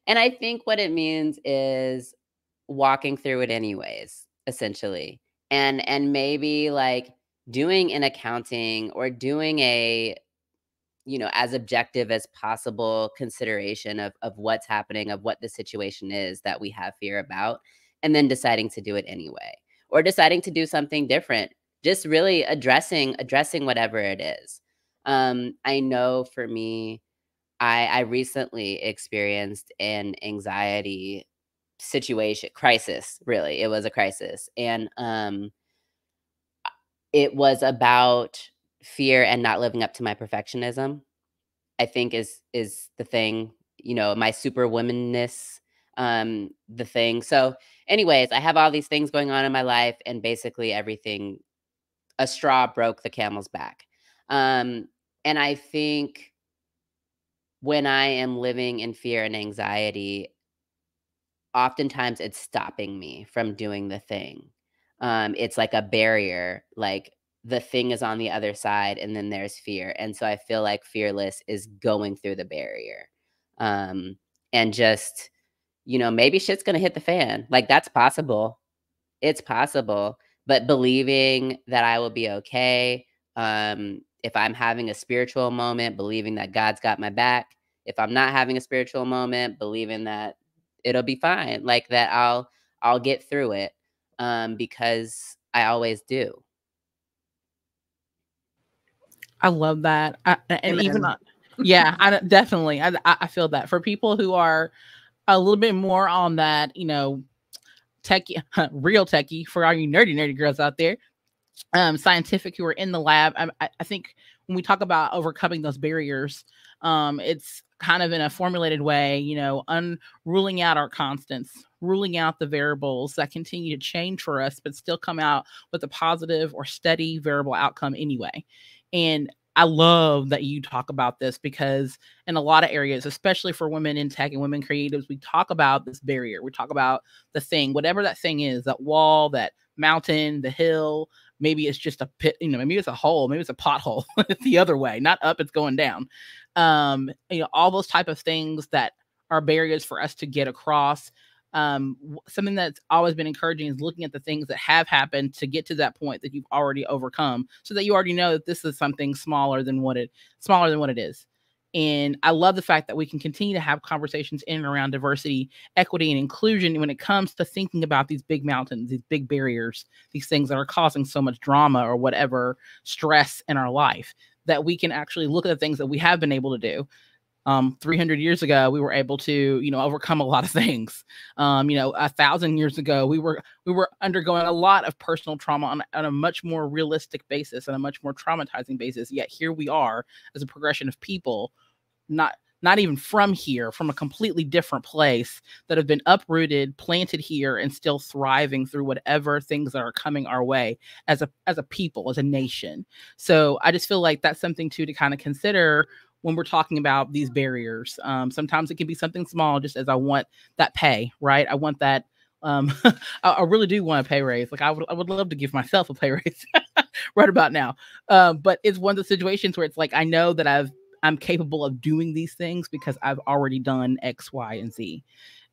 I think what it means is walking through it anyways, essentially. And maybe like doing an accounting or doing a, you know, as objective as possible consideration of what's happening, of what the situation is that we have fear about, and then deciding to do it anyway, or deciding to do something different, just really addressing whatever it is. I know for me, I recently experienced an anxiety situation, crisis, really. It was a crisis. And it was about fear and not living up to my perfectionism, I think is the thing, you know, my superwomanness, the thing. So anyways, I have all these things going on in my life, and basically everything, a straw broke the camel's back. And I think when I am living in fear and anxiety, oftentimes it's stopping me from doing the thing. It's like a barrier, like the thing is on the other side and then there's fear. And so I feel like fearless is going through the barrier and just, you know, maybe shit's going to hit the fan. Like, that's possible. It's possible. But believing that I will be okay. If I'm having a spiritual moment, believing that God's got my back. If I'm not having a spiritual moment, believing that it'll be fine. Like that I'll get through it because I always do. I love that. I feel that for people who are a little bit more on that, you know, techie, real techie, for all you nerdy girls out there, scientific, who are in the lab. I think when we talk about overcoming those barriers, it's kind of in a formulated way, you know, ruling out our constants, ruling out the variables that continue to change for us, but still come out with a positive or steady variable outcome anyway. And I love that you talk about this, because in a lot of areas, especially for women in tech and women creatives, we talk about this barrier. We talk about the thing, whatever that thing is, that wall, that mountain, the hill. Maybe it's just a pit, you know, maybe it's a hole, maybe it's a pothole. It's the other way, not up, it's going down. You know, all those type of things that are barriers for us to get across. Something that's always been encouraging is looking at the things that have happened to get to that point that you've already overcome, so that you already know that this is something smaller than what it is. And I love the fact that we can continue to have conversations in and around diversity, equity, and inclusion when it comes to thinking about these big mountains, these big barriers, these things that are causing so much drama or whatever stress in our life, that we can actually look at the things that we have been able to do. 300 years ago, we were able to, you know, overcome a lot of things. You know, 1,000 years ago, we were undergoing a lot of personal trauma on a much more realistic basis and a much more traumatizing basis. Yet here we are as a progression of people, not even from here, from a completely different place, that have been uprooted, planted here, and still thriving through whatever things that are coming our way as a people, as a nation. So I just feel like that's something too to kind of consider when we're talking about these barriers. Sometimes it can be something small, just as I want that pay, right? I want that, I really do want a pay raise. Like I would love to give myself a pay raise right about now. But it's one of the situations where it's like, I know that I'm capable of doing these things because I've already done X, Y, and Z.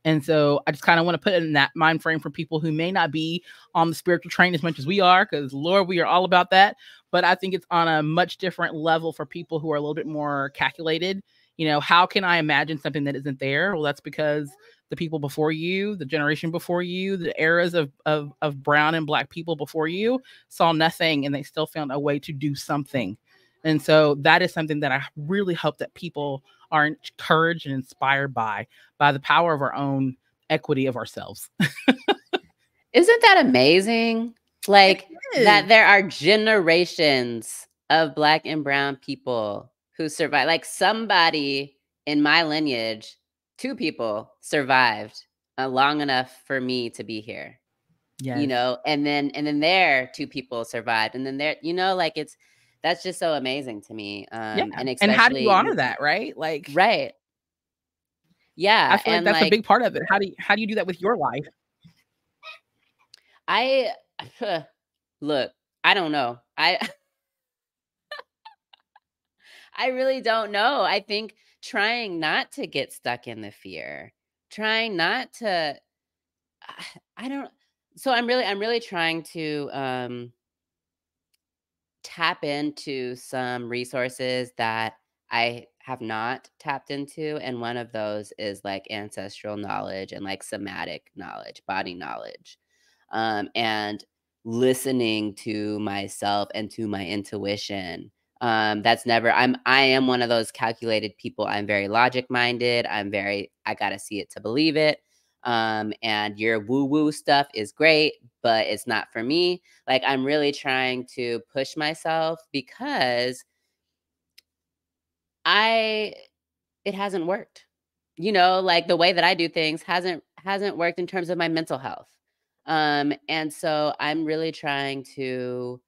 And so I just kind of want to put it in that mind frame for people who may not be on the spiritual train as much as we are, because Lord, we are all about that. But I think it's on a much different level for people who are a little bit more calculated. You know, how can I imagine something that isn't there? Well, that's because the people before you, the generation before you, the eras of brown and Black people before you saw nothing, and they still found a way to do something. And so that is something that I really hope that people are encouraged and inspired by the power of our own equity of ourselves. Isn't that amazing? Like that there are generations of Black and brown people who survived. Like somebody in my lineage, two people survived long enough for me to be here. Yes. You know, and then there two people survived, and then there, you know, like it's, that's just so amazing to me. And especially, how do you honor that? Right. Like, right. Yeah. I feel like that's like a big part of it. How do you do that with your life? Look, I don't know. I really don't know. I think trying not to get stuck in the fear, trying not to, so I'm really trying to tap into some resources that I have not tapped into. And one of those is like ancestral knowledge and like somatic knowledge, body knowledge, and listening to myself and to my intuition. I am one of those calculated people. I'm very logic minded. I gotta see it to believe it. And your woo-woo stuff is great, but it's not for me. Like, I'm really trying to push myself because it hasn't worked. You know, like the way that I do things hasn't worked in terms of my mental health. And so I'm really trying to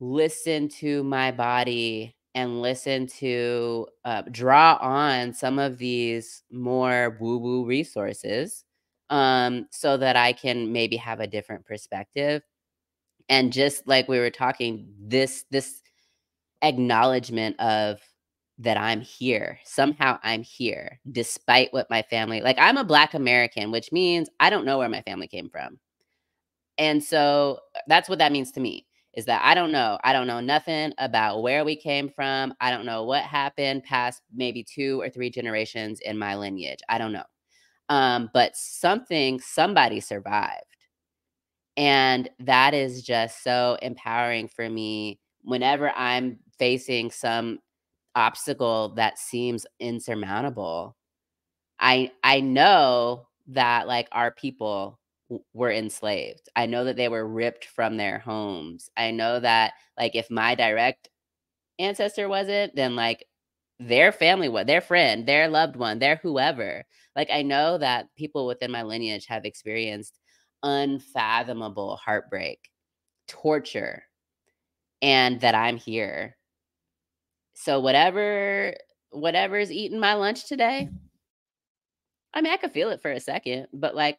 listen to my body and listen to, draw on some of these more woo-woo resources so that I can maybe have a different perspective. And just like we were talking, this acknowledgement of that I'm here. Somehow I'm here, despite what my family, like I'm a Black American, which means I don't know where my family came from. And so that's what that means to me. Is that I don't know. I don't know nothing about where we came from. I don't know what happened past maybe 2 or 3 generations in my lineage. I don't know. But somebody survived. And that is just so empowering for me whenever I'm facing some obstacle that seems insurmountable. I know that like our people were enslaved. I know that they were ripped from their homes. I know that like if my direct ancestor wasn't, then like their family was, their friend, their loved one, their whoever. Like I know that people within my lineage have experienced unfathomable heartbreak, torture, and that I'm here. So whatever's eating my lunch today, I mean, I could feel it for a second, but like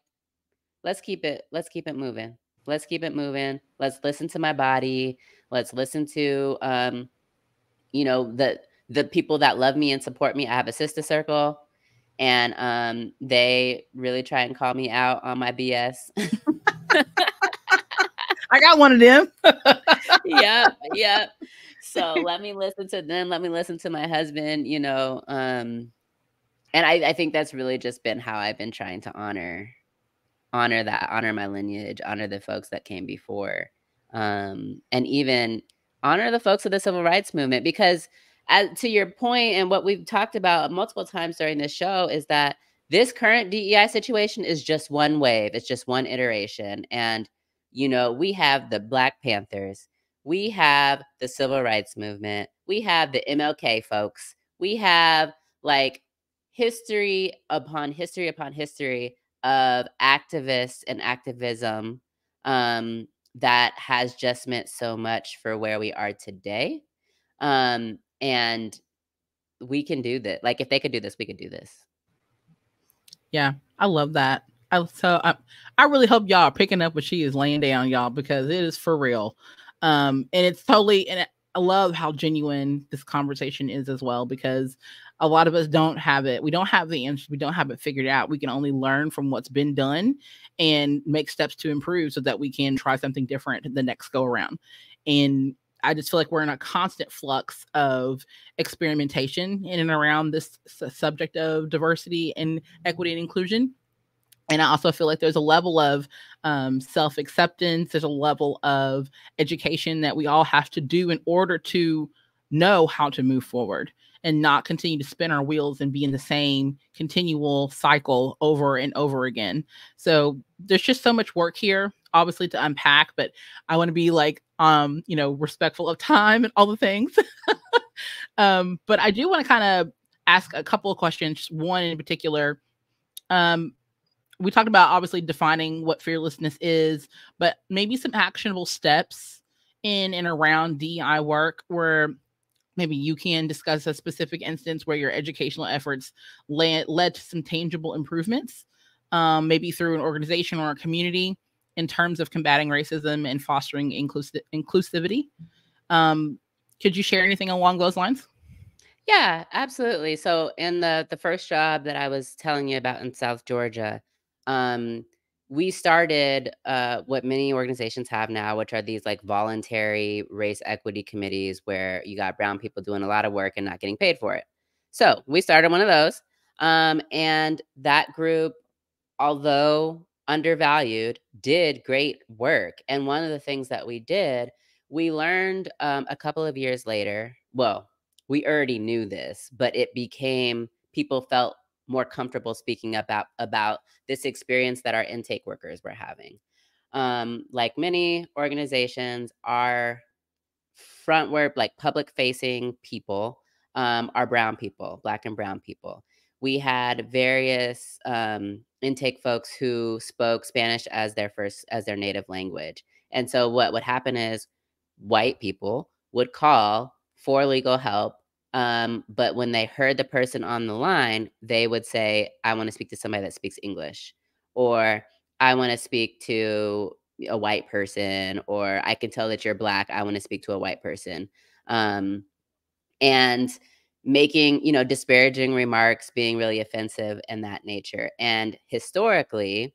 let's keep it moving. Let's keep it moving. Let's listen to my body. Let's listen to, you know, the people that love me and support me. I have a sister circle, and they really try and call me out on my BS. I got one of them. Yep. So let me listen to them. Let me listen to my husband, you know. And I think that's really just been how I've been trying to honor my lineage, honor the folks that came before, and even honor the folks of the civil rights movement. Because to your point and what we've talked about multiple times during this show is that this current DEI situation is just one wave. It's just one iteration. And, you know, we have the Black Panthers. We have the civil rights movement. We have the MLK folks. We have like history upon history upon history of activists and activism that has just meant so much for where we are today. And we can do that. Like if they could do this, we could do this. Yeah, I love that. So I really hope y'all are picking up what she is laying down, y'all, because it is for real. And it's totally, and I love how genuine this conversation is as well, because a lot of us don't have it. We don't have the answers. We don't have it figured out. We can only learn from what's been done and make steps to improve so that we can try something different the next go around. And I just feel like we're in a constant flux of experimentation in and around this subject of diversity and equity and inclusion. And I also feel like there's a level of self-acceptance. There's a level of education that we all have to do in order to know how to move forward. and not continue to spin our wheels and be in the same continual cycle over and over again. So there's just so much work here, obviously, to unpack, but I want to be like, you know, respectful of time and all the things. But I do want to kind of ask a couple of questions. One in particular, we talked about obviously defining what fearlessness is, but maybe some actionable steps in and around DEI work where maybe you can discuss a specific instance where your educational efforts led to some tangible improvements, maybe through an organization or a community in terms of combating racism and fostering inclusivity. Could you share anything along those lines? Yeah, absolutely. So in the first job that I was telling you about in South Georgia, we started what many organizations have now, which are these like voluntary race equity committees where you got brown people doing a lot of work and not getting paid for it. So we started one of those. And that group, although undervalued, did great work. And one of the things that we did, we learned a couple of years later, well, we already knew this, but it became, people felt more comfortable speaking about this experience that our intake workers were having. Like many organizations, our frontward, like public-facing people are brown people, Black and brown people. We had various intake folks who spoke Spanish as their native language. And so what would happen is white people would call for legal help. But when they heard the person on the line, they would say, I want to speak to somebody that speaks English, or I want to speak to a white person, or I can tell that you're Black. I want to speak to a white person. And making, you know, disparaging remarks, being really offensive and that nature. And historically,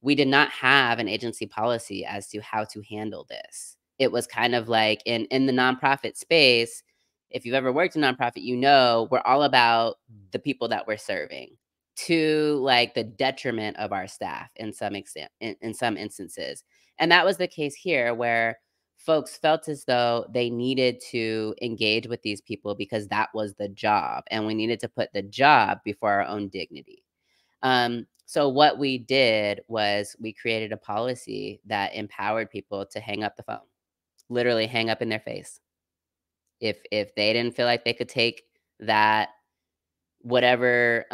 we did not have an agency policy as to how to handle this. It was kind of like in the nonprofit space, if you've ever worked in nonprofit, you know we're all about the people that we're serving, to like the detriment of our staff in some extent, in some instances. And that was the case here, where folks felt as though they needed to engage with these people because that was the job, and we needed to put the job before our own dignity. So what we did was we created a policy that empowered people to hang up the phone, literally hang up in their face. If they didn't feel like they could take that, whatever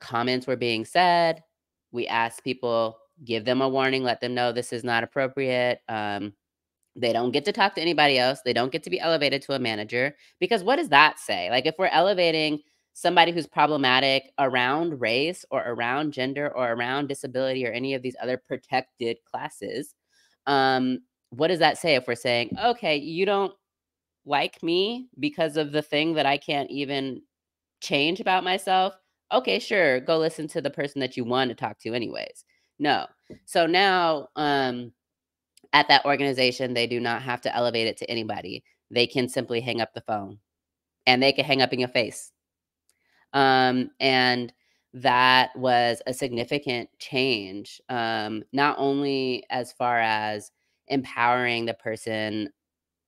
comments were being said, we asked people, give them a warning, let them know this is not appropriate. They don't get to talk to anybody else. They don't get to be elevated to a manager, because what does that say? Like, if we're elevating somebody who's problematic around race or around gender or around disability or any of these other protected classes, what does that say if we're saying, okay, you don't like me because of the thing that I can't even change about myself? Okay, sure, go listen to the person that you want to talk to anyways. No. So now at that organization, they do not have to elevate it to anybody. They can simply hang up the phone, and they can hang up in your face. And that was a significant change, not only as far as empowering the person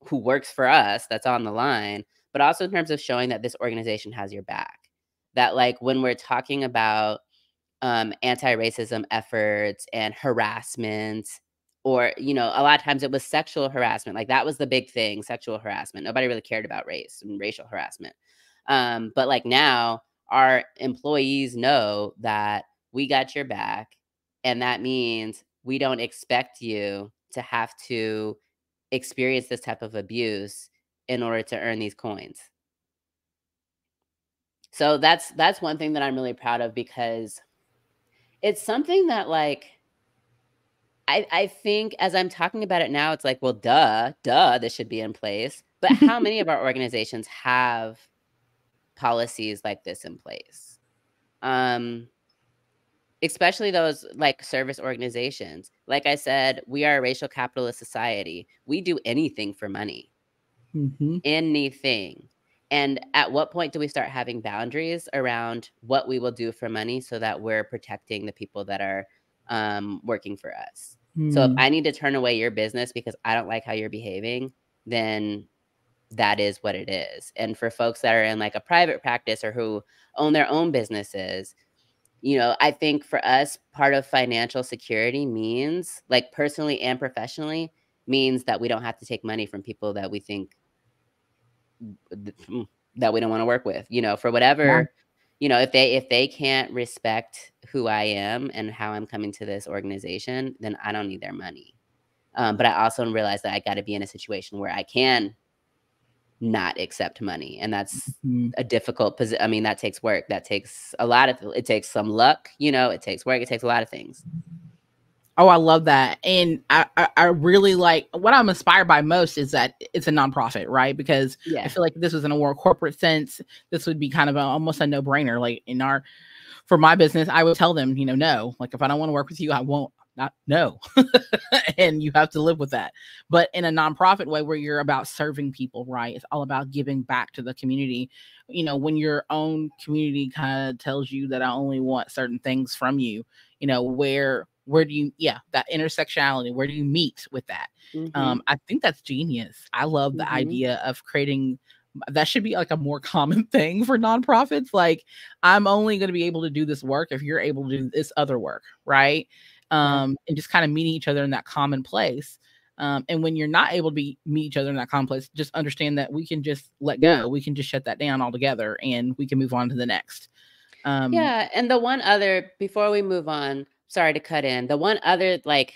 who works for us that's on the line, but also in terms of showing that this organization has your back. That, like, when we're talking about anti-racism efforts and harassment, or, you know, a lot of times it was sexual harassment. Like, that was the big thing, sexual harassment. Nobody really cared about race and racial harassment. But like, now our employees know that we got your back, and that means we don't expect you to have to experience this type of abuse in order to earn these coins. So that's one thing that I'm really proud of, because it's something that, like, I think as I'm talking about it now, it's like, well, duh, this should be in place. But how many of our organizations have policies like this in place? Especially those, like, service organizations. Like I said, we are a racial capitalist society. We do anything for money, anything. And at what point do we start having boundaries around what we will do for money so that we're protecting the people that are working for us? So if I need to turn away your business because I don't like how you're behaving, then that is what it is. And for folks that are in like a private practice or who own their own businesses, you know, I think for us, part of financial security means, like personally and professionally, means that we don't have to take money from people that we think that we don't want to work with, you know, for whatever, yeah. You know, if they can't respect who I am and how I'm coming to this organization, then I don't need their money. But I also realize that I got to be in a situation where I can not accept money. And that's a difficult position. I mean, that takes work. That takes a lot of, it takes some luck, you know, it takes work. It takes a lot of things. Oh, I love that. And I really like, what I'm inspired by most is that it's a nonprofit, right? Because yeah. I feel like if this was in a more corporate sense, this would be kind of almost a no-brainer. Like for my business, I would tell them, you know, no, like if I don't want to work with you, I won't. No. And you have to live with that. But in a nonprofit way where you're about serving people, right? It's all about giving back to the community. You know, when your own community kind of tells you that I only want certain things from you, you know, where do you, yeah, that intersectionality, where do you meet with that? Mm-hmm. I think that's genius. I love the mm-hmm. idea of creating, that should be like a more common thing for nonprofits. Like, I'm only going to be able to do this work if you're able to do this other work, right? And just kind of meeting each other in that common place. And when you're not able to meet each other in that common place, just understand that we can just let go. We can just shut that down altogether and we can move on to the next. Yeah. And the one other, before we move on, sorry to cut in, the one other, like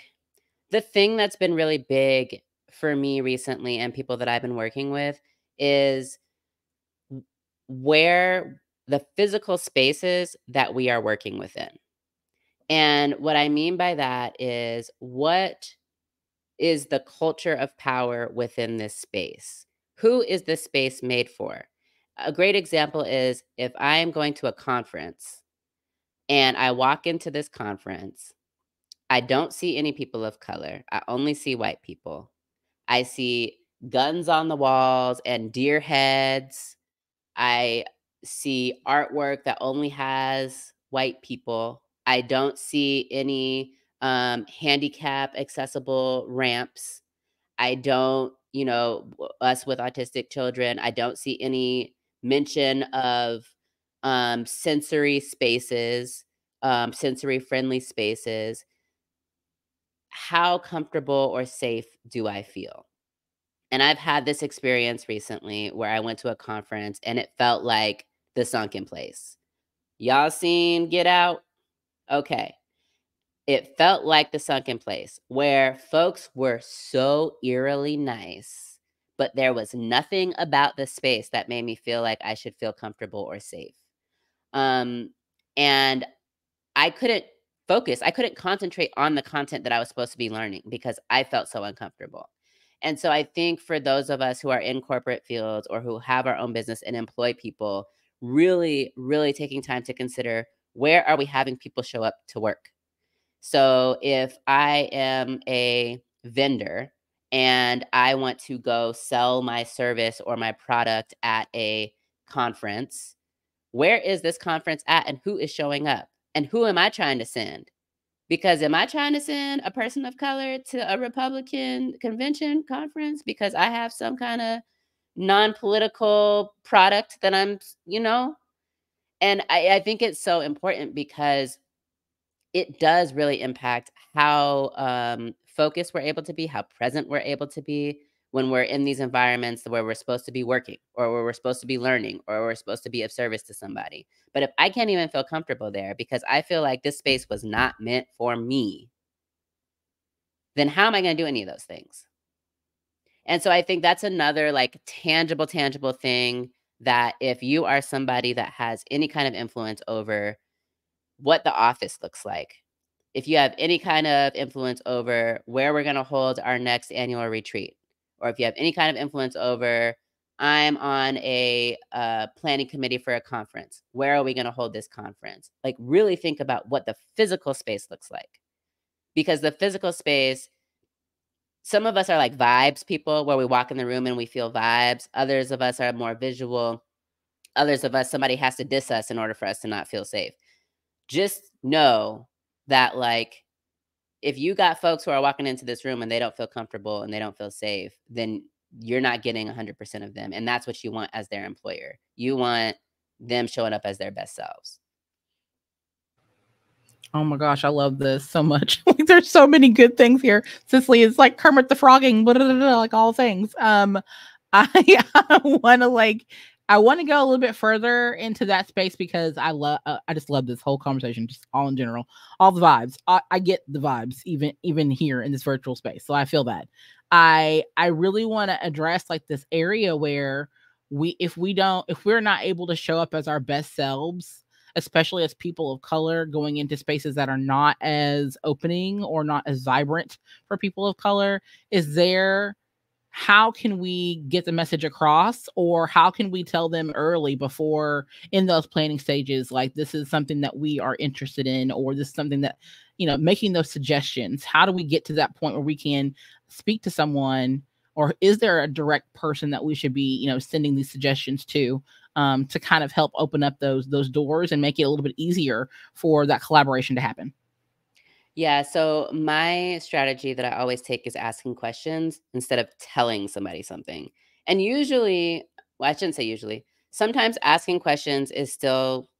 the thing that's been really big for me recently and people that I've been working with is where the physical spaces that we are working within. And what I mean by that is, what is the culture of power within this space? Who is this space made for? A great example is if I am going to a conference and I walk into this conference, I don't see any people of color. I only see white people. I see guns on the walls and deer heads. I see artwork that only has white people. I don't see any handicap accessible ramps. I don't, you know, us with autistic children, I don't see any mention of sensory spaces, sensory friendly spaces. How comfortable or safe do I feel? And I've had this experience recently where I went to a conference and it felt like the sunken place. Y'all seen Get Out? Okay, it felt like the sunken place where folks were so eerily nice, but there was nothing about the space that made me feel like I should feel comfortable or safe. And I couldn't focus. I couldn't concentrate on the content that I was supposed to be learning because I felt so uncomfortable. And so I think for those of us who are in corporate fields or who have our own business and employ people, really, really taking time to consider, where are we having people show up to work? So if I am a vendor and I want to go sell my service or my product at a conference, where is this conference at and who is showing up? And who am I trying to send? Because am I trying to send a person of color to a Republican convention conference because I have some kind of non-political product that I'm, you know? And I think it's so important because it does really impact how focused we're able to be, how present we're able to be when we're in these environments where we're supposed to be working or where we're supposed to be learning or we're supposed to be of service to somebody. But if I can't even feel comfortable there because I feel like this space was not meant for me, then how am I going to do any of those things? And so I think that's another like tangible thing that if you are somebody that has any kind of influence over what the office looks like, if you have any kind of influence over where we're going to hold our next annual retreat, or if you have any kind of influence over, I'm on a planning committee for a conference, where are we going to hold this conference? Like really think about what the physical space looks like. Because the physical space, some of us are like vibes people where we walk in the room and we feel vibes. Others of us are more visual. Others of us, somebody has to diss us in order for us to not feel safe. Just know that like, if you got folks who are walking into this room and they don't feel comfortable and they don't feel safe, then you're not getting 100% of them. And that's what you want as their employer. You want them showing up as their best selves. Oh my gosh, I love this so much. Like, there's so many good things here. Cicely is like Kermit the Frogging, blah, blah, blah, blah, like all things. I want to go a little bit further into that space because I love, I just love this whole conversation, just all in general, all the vibes. I get the vibes even here in this virtual space. So I feel that I really want to address like this area where if we're not able to show up as our best selves, especially as people of color going into spaces that are not as opening or not as vibrant for people of color, how can we get the message across, or how can we tell them early before in those planning stages, like this is something that we are interested in, or this is something that, you know, making those suggestions, how do we get to that point where we can speak to someone, or is there a direct person that we should be, you know, sending these suggestions to kind of help open up those doors and make it a little bit easier for that collaboration to happen? Yeah, so my strategy that I always take is asking questions instead of telling somebody something. And usually, well, I shouldn't say usually, sometimes asking questions is still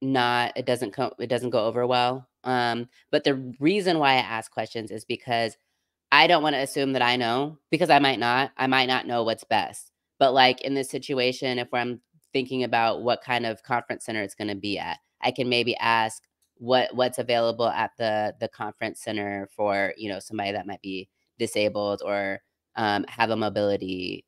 not, it doesn't go over well. But the reason why I ask questions is because I don't want to assume that I know, because I might not know what's best. But like in this situation, if I'm thinking about what kind of conference center it's going to be at, I can maybe ask, what's available at the conference center for, you know, somebody that might be disabled or have a mobility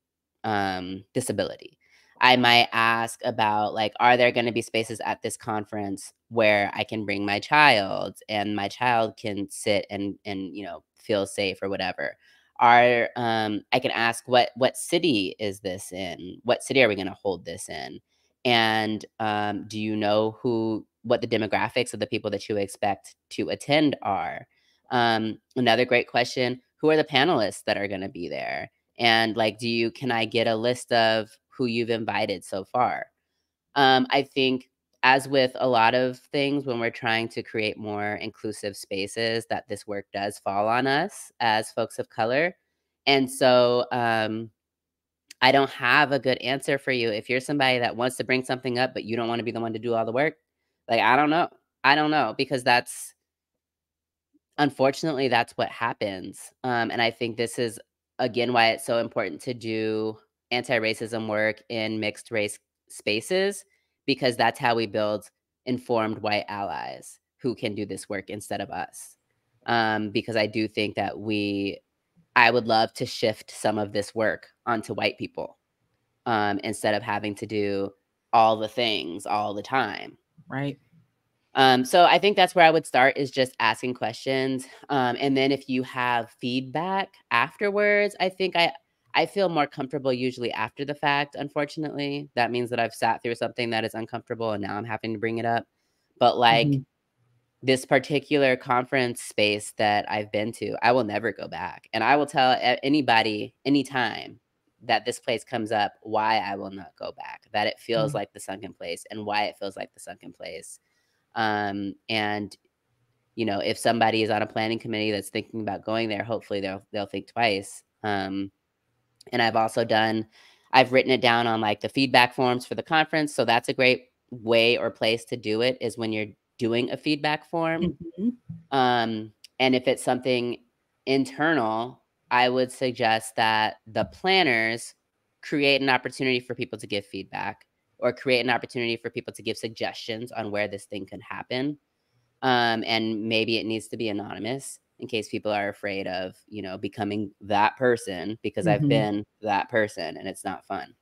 disability. I might ask about like, are there going to be spaces at this conference where I can bring my child and my child can sit and you know, feel safe or whatever? I can ask what city is this in? What city are we going to hold this in? And do you know what the demographics of the people that you expect to attend are? Another great question, who are the panelists that are going to be there? And like, can I get a list of who you've invited so far? I think as with a lot of things, when we're trying to create more inclusive spaces, that this work does fall on us as folks of color. And so I don't have a good answer for you. If you're somebody that wants to bring something up, but you don't want to be the one to do all the work, like, I don't know, because that's, unfortunately, that's what happens. And I think this is, again, why it's so important to do anti-racism work in mixed race spaces, because that's how we build informed white allies who can do this work instead of us. Because I do think that I would love to shift some of this work onto white people instead of having to do all the things all the time. Right. So I think that's where I would start, is just asking questions. And then if you have feedback afterwards, I think I feel more comfortable usually after the fact. Unfortunately, that means that I've sat through something that is uncomfortable and now I'm having to bring it up. But like this particular conference space that I've been to, I will never go back. And I will tell anybody, anytime that this place comes up, why I will not go back, that it feels like the sunken place, and why it feels like the sunken place. And, you know, if somebody is on a planning committee that's thinking about going there, hopefully they'll think twice. And I've written it down on like the feedback forms for the conference. So that's a great way or place to do it, is when you're doing a feedback form. And if it's something internal, I would suggest that the planners create an opportunity for people to give feedback, or create an opportunity for people to give suggestions on where this thing could happen. And maybe it needs to be anonymous in case people are afraid of, you know, becoming that person, because I've been that person and it's not fun.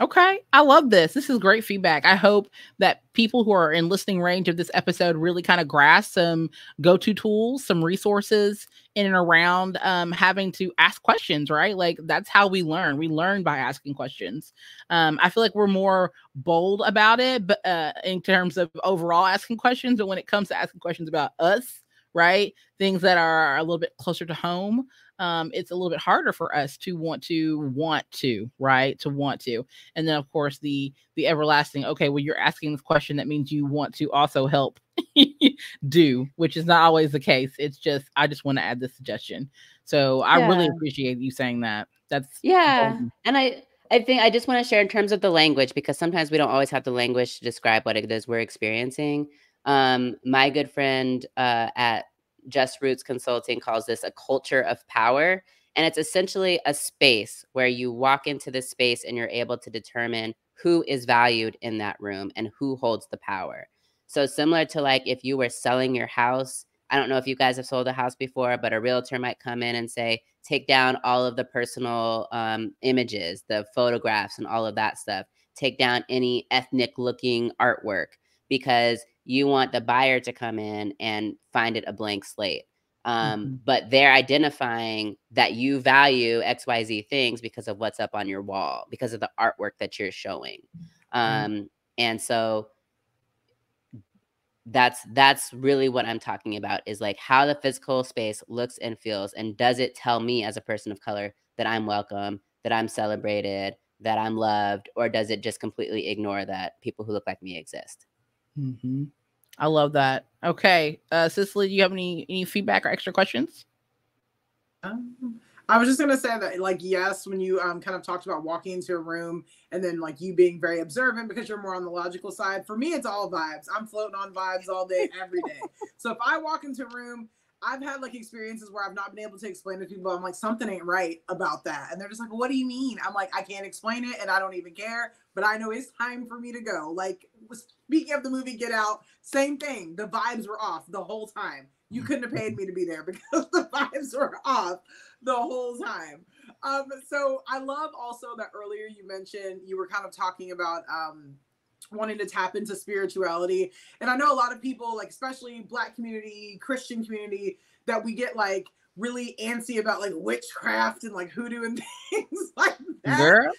Okay. I love this. This is great feedback. I hope that people who are in listening range of this episode really kind of grasp some go-to tools, some resources in and around having to ask questions, right? Like, that's how we learn. We learn by asking questions. I feel like we're more bold about it, but in terms of overall asking questions, but when it comes to asking questions about us right? Things that are a little bit closer to home. It's a little bit harder for us to want to. And then of course the everlasting, okay, well, you're asking this question. That means you want to also help do, which is not always the case. It's just, I just want to add this suggestion. So I really appreciate you saying that. That's amazing. And I think I just want to share in terms of the language, because sometimes we don't always have the language to describe what it is we're experiencing. My good friend at Just Roots Consulting calls this a culture of power. And it's essentially a space where you walk into this space and you're able to determine who is valued in that room and who holds the power. So similar to like if you were selling your house, I don't know if you guys have sold a house before, but a realtor might come in and say, take down all of the personal images, the photographs and all of that stuff. Take down any ethnic looking artwork because you want the buyer to come in and find it a blank slate. But they're identifying that you value XYZ things because of what's up on your wall, because of the artwork that you're showing. And so that's really what I'm talking about is like how the physical space looks and feels. And does it tell me as a person of color that I'm welcome, that I'm celebrated, that I'm loved, or does it just completely ignore that people who look like me exist? I love that. Okay. Cicely, do you have any feedback or extra questions? I was just going to say that, like, yes, when you kind of talked about walking into a room and then like you being very observant because you're more on the logical side, for me, it's all vibes. I'm floating on vibes all day, every day. So if I walk into a room, I've had like experiences where I've not been able to explain to people. I'm like, something ain't right about that. And they're just like, well, what do you mean? I'm like, I can't explain it and I don't even care, but I know it's time for me to go. Like, speaking of the movie Get Out, same thing. The vibes were off the whole time. You couldn't have paid me to be there because the vibes were off the whole time. So I love also that earlier you mentioned you were kind of talking about wanting to tap into spirituality. And I know a lot of people, like especially Black community, Christian community, that we get like really antsy about like witchcraft and like hoodoo and things like that. Girl.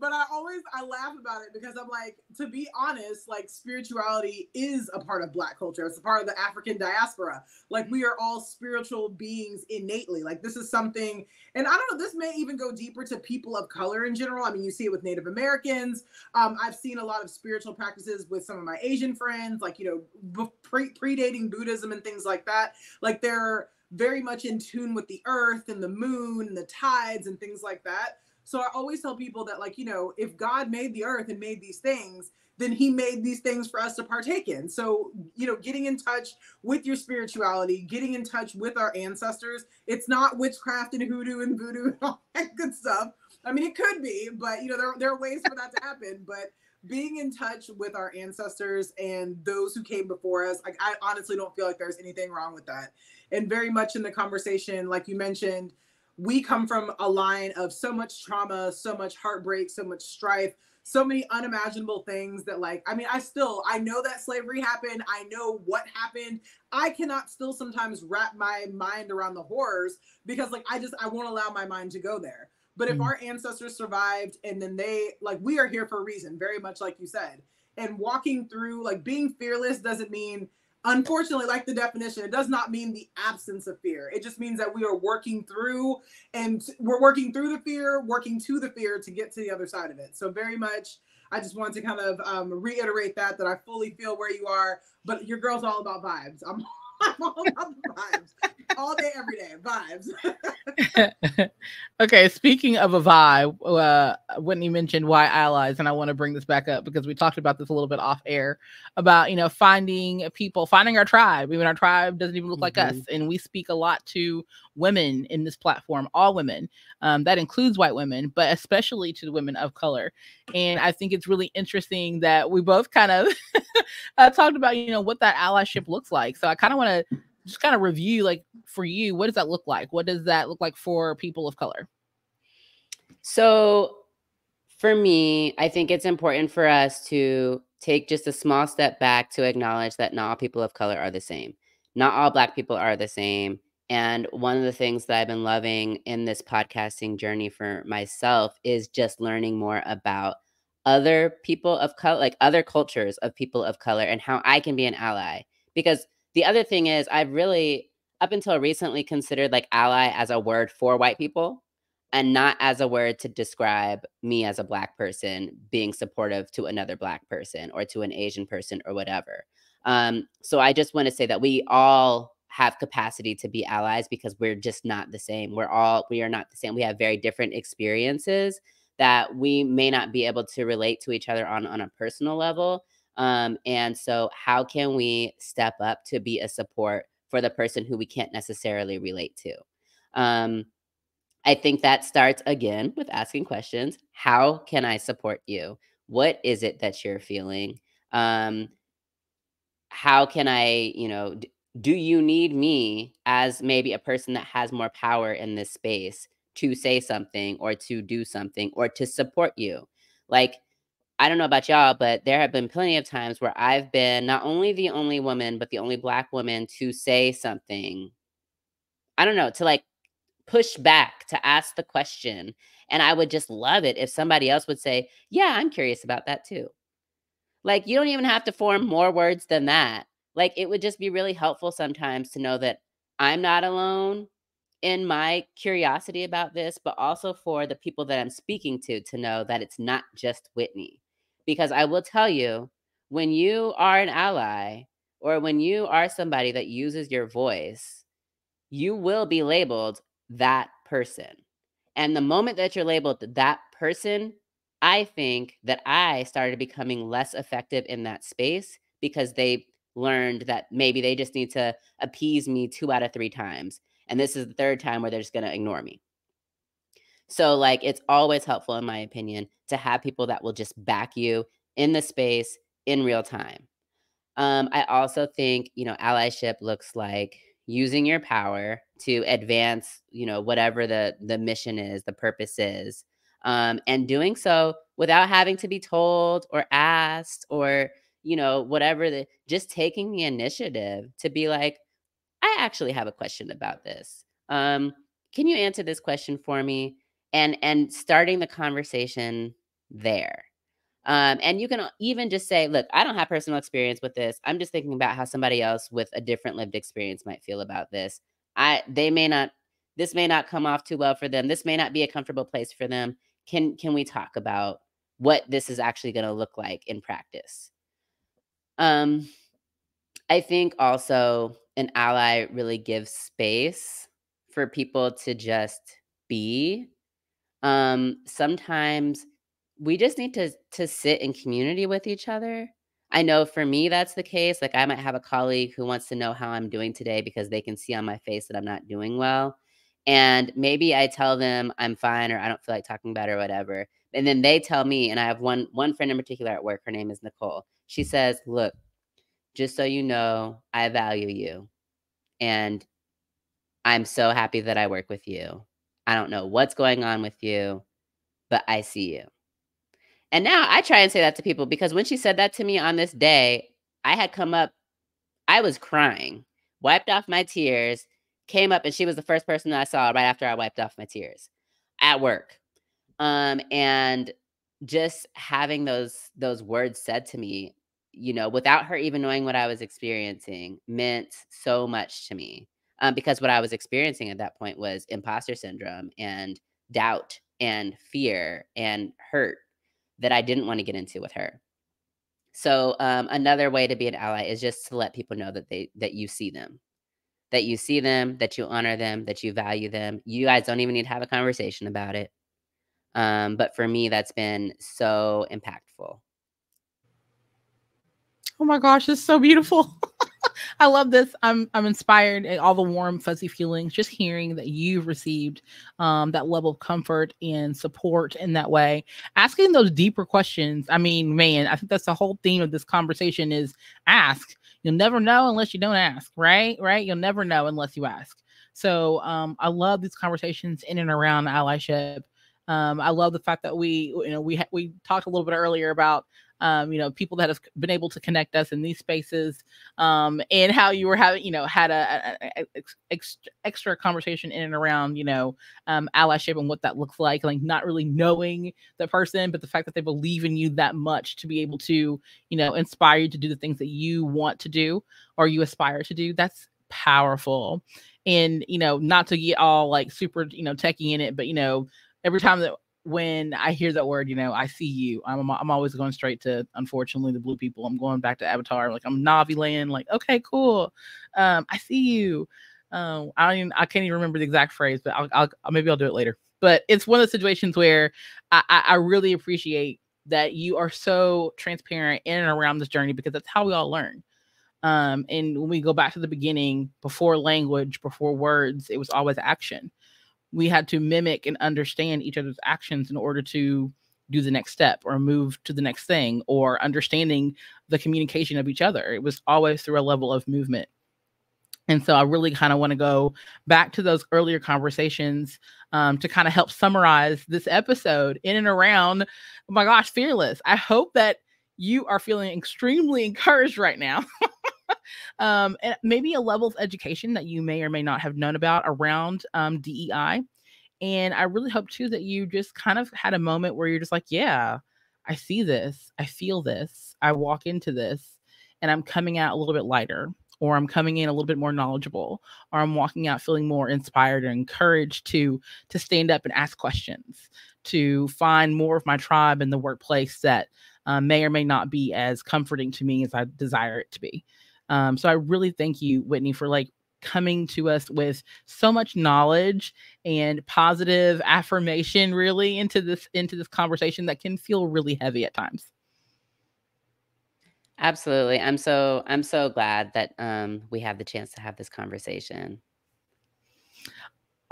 But I laugh about it because I'm like, to be honest, like spirituality is a part of Black culture. It's a part of the African diaspora. Like we are all spiritual beings innately. Like this is something, and I don't know, this may even go deeper to people of color in general. I mean, you see it with Native Americans. I've seen a lot of spiritual practices with some of my Asian friends, like, you know, predating Buddhism and things like that. Like they're very much in tune with the earth and the moon and the tides and things like that. So I always tell people that, like, you know, if God made the earth and made these things, then he made these things for us to partake in. So, you know, getting in touch with your spirituality, getting in touch with our ancestors, it's not witchcraft and hoodoo and voodoo and all that good stuff. I mean, it could be, but, you know, there are ways for that to happen. But being in touch with our ancestors and those who came before us, like, I honestly don't feel like there's anything wrong with that. And very much in the conversation, like you mentioned, we come from a line of so much trauma, so much heartbreak, so much strife, so many unimaginable things that, like, I mean, I know that slavery happened. I know what happened. I cannot still sometimes wrap my mind around the horrors because, like, I won't allow my mind to go there. But if our ancestors survived and then they, like, we are here for a reason, very much like you said. And walking through, like, being fearless doesn't mean, unfortunately, like the definition, it does not mean the absence of fear. It just means that we are working through, and we're working through the fear, working to the fear to get to the other side of it. So very much, I just wanted to kind of reiterate that I fully feel where you are, but your girl's all about vibes. I'm all about the vibes. All day, every day, vibes. Okay, speaking of a vibe, Whitney mentioned why allies, and I want to bring this back up because we talked about this a little bit off air about, you know, finding our tribe. Even our tribe doesn't even look like us, and we speak a lot to women in this platform, all women. That includes white women, but especially to the women of color. And I think it's really interesting that we both kind of talked about, you know, what that allyship looks like. So I kind of want to just kind of review, like, for you, what does that look like? What does that look like for people of color? So for me, I think it's important for us to take just a small step back to acknowledge that not all people of color are the same. Not all Black people are the same. And one of the things that I've been loving in this podcasting journey for myself is just learning more about other people of color, like other cultures of people of color and how I can be an ally. Because The other thing is I've really, up until recently, considered like ally as a word for white people and not as a word to describe me as a Black person being supportive to another Black person or to an Asian person or whatever. So I just want to say that we all have capacity to be allies because we're just not the same. We are not the same. We have very different experiences that we may not be able to relate to each other on a personal level. And so how can we step up to be a support for the person who we can't necessarily relate to? I think that starts again with asking questions. How can I support you? What is it that you're feeling? How can I, you know, do you need me as maybe a person that has more power in this space to say something or to do something or to support you? Like, I don't know about y'all, but there have been plenty of times where I've been not only the only woman, but the only Black woman to say something, I don't know, to like push back, to ask the question. And I would just love it if somebody else would say, yeah, I'm curious about that too. Like, you don't even have to form more words than that. Like, it would just be really helpful sometimes to know that I'm not alone in my curiosity about this, but also for the people that I'm speaking to know that it's not just Whitney. Because I will tell you, when you are an ally or when you are somebody that uses your voice, you will be labeled that person. And the moment that you're labeled that person, I think that I started becoming less effective in that space because they learned that maybe they just need to appease me 2 out of 3 times. And this is the 3rd time where they're just going to ignore me. So like, it's always helpful, in my opinion, to have people that will just back you in the space in real time. I also think, you know, allyship looks like using your power to advance, you know, whatever the mission is, the purpose is, and doing so without having to be told or asked or, you know, whatever, just taking the initiative to be like, I actually have a question about this. Can you answer this question for me? And starting the conversation there. And you can even just say, look, I don't have personal experience with this. I'm just thinking about how somebody else with a different lived experience might feel about this. This may not come off too well for them. This may not be a comfortable place for them. Can we talk about what this is actually going to look like in practice? I think also an ally really gives space for people to just be. Sometimes we just need to sit in community with each other. I know for me, that's the case. Like, I might have a colleague who wants to know how I'm doing today because they can see on my face that I'm not doing well. And maybe I tell them I'm fine or I don't feel like talking about it or whatever. And then they tell me, and I have one friend in particular at work, her name is Nicole. She says, look, just so you know, I value you. And I'm so happy that I work with you. I don't know what's going on with you, but I see you. And now I try and say that to people, because when she said that to me on this day, I had come up, I was crying, wiped off my tears, came up, and she was the first person that I saw right after I wiped off my tears at work. And just having those words said to me, you know, without her even knowing what I was experiencing, meant so much to me, because what I was experiencing at that point was imposter syndrome and doubt and fear and hurt that I didn't want to get into with her. So another way to be an ally is just to let people know that you see them, that you honor them, that you value them. You guys don't even need to have a conversation about it. But for me, that's been so impactful. Oh my gosh, this is so beautiful. I love this. I'm inspired, and all the warm, fuzzy feelings, just hearing that you've received that level of comfort and support in that way. Asking those deeper questions. I mean, man, I think that's the whole theme of this conversation is ask. You'll never know unless you don't ask, right? Right? You'll never know unless you ask. So I love these conversations in and around allyship. I love the fact that we talked a little bit earlier about you know, people that have been able to connect us in these spaces, and how you were having, you know, had an extra conversation in and around, you know, allyship and what that looks like not really knowing the person, but the fact that they believe in you that much to be able to, you know, inspire you to do the things that you want to do or you aspire to do. That's powerful. And, you know, not to get all like super, you know, techie in it, but, you know, every time that when I hear that word, you know, I see you. I'm always going straight to, unfortunately, the blue people. I'm going back to Avatar. Like, I'm Na'vi land. Like, okay, cool. I see you. I can't even remember the exact phrase, but maybe I'll do it later. But it's one of the situations where I really appreciate that you are so transparent in and around this journey, because that's how we all learn. And when we go back to the beginning, before language, before words, it was always action. We had to mimic and understand each other's actions in order to do the next step or move to the next thing, or understanding the communication of each other. It was always through a level of movement. And so I really kind of want to go back to those earlier conversations to kind of help summarize this episode in and around, oh my gosh, fearless. I hope that you are feeling extremely encouraged right now. And maybe a level of education that you may or may not have known about around DEI. And I really hope too that you just kind of had a moment where you're just like, yeah, I see this, I feel this, I walk into this, and I'm coming out a little bit lighter, or I'm coming in a little bit more knowledgeable, or I'm walking out feeling more inspired and encouraged to stand up and ask questions, to find more of my tribe in the workplace that may or may not be as comforting to me as I desire it to be. So I really thank you, Whitney, for like coming to us with so much knowledge and positive affirmation really into this conversation that can feel really heavy at times. Absolutely. I'm so glad that we have the chance to have this conversation.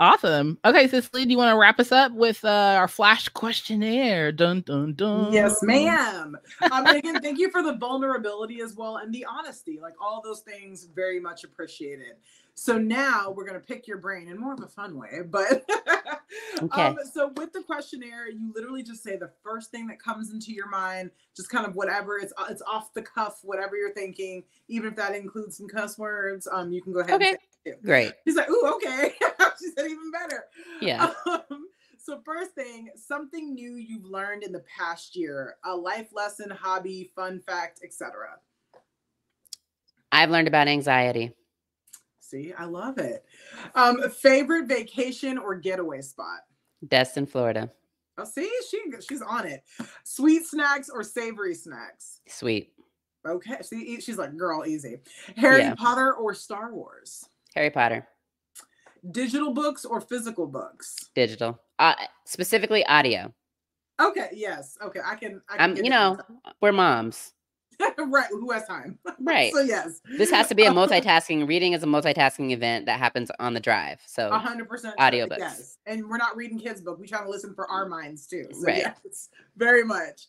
Awesome. Okay, Cicely, do you want to wrap us up with our flash questionnaire? Dun, dun, dun. Yes, ma'am. And again, thank you for the vulnerability as well, and the honesty. Like, all those things, very much appreciated. So now we're going to pick your brain in more of a fun way. But okay. So with the questionnaire, you literally just say the first thing that comes into your mind, just kind of whatever. It's off the cuff, whatever you're thinking, even if that includes some cuss words. You can go ahead and say it too. Great. He's like, ooh, okay. She said even better. Yeah. So first thing, something new you've learned in the past year, a life lesson, hobby, fun fact, etc. I've learned about anxiety. See, I love it. Favorite vacation or getaway spot? Destin, Florida. Oh, see, she's on it. Sweet snacks or savory snacks? Sweet. Okay. See, she's like, girl, easy. Harry Potter or Star Wars? Harry Potter. Digital books or physical books? Digital, specifically audio. Okay. Yes. Okay. I can you know, we're moms. Right. Who has time? Right. So yes, this has to be a multitasking. Reading is a multitasking event that happens on the drive. So 100% audiobooks. Yes. And we're not reading kids' book. We try to listen for our minds too. So right. Yes, very much.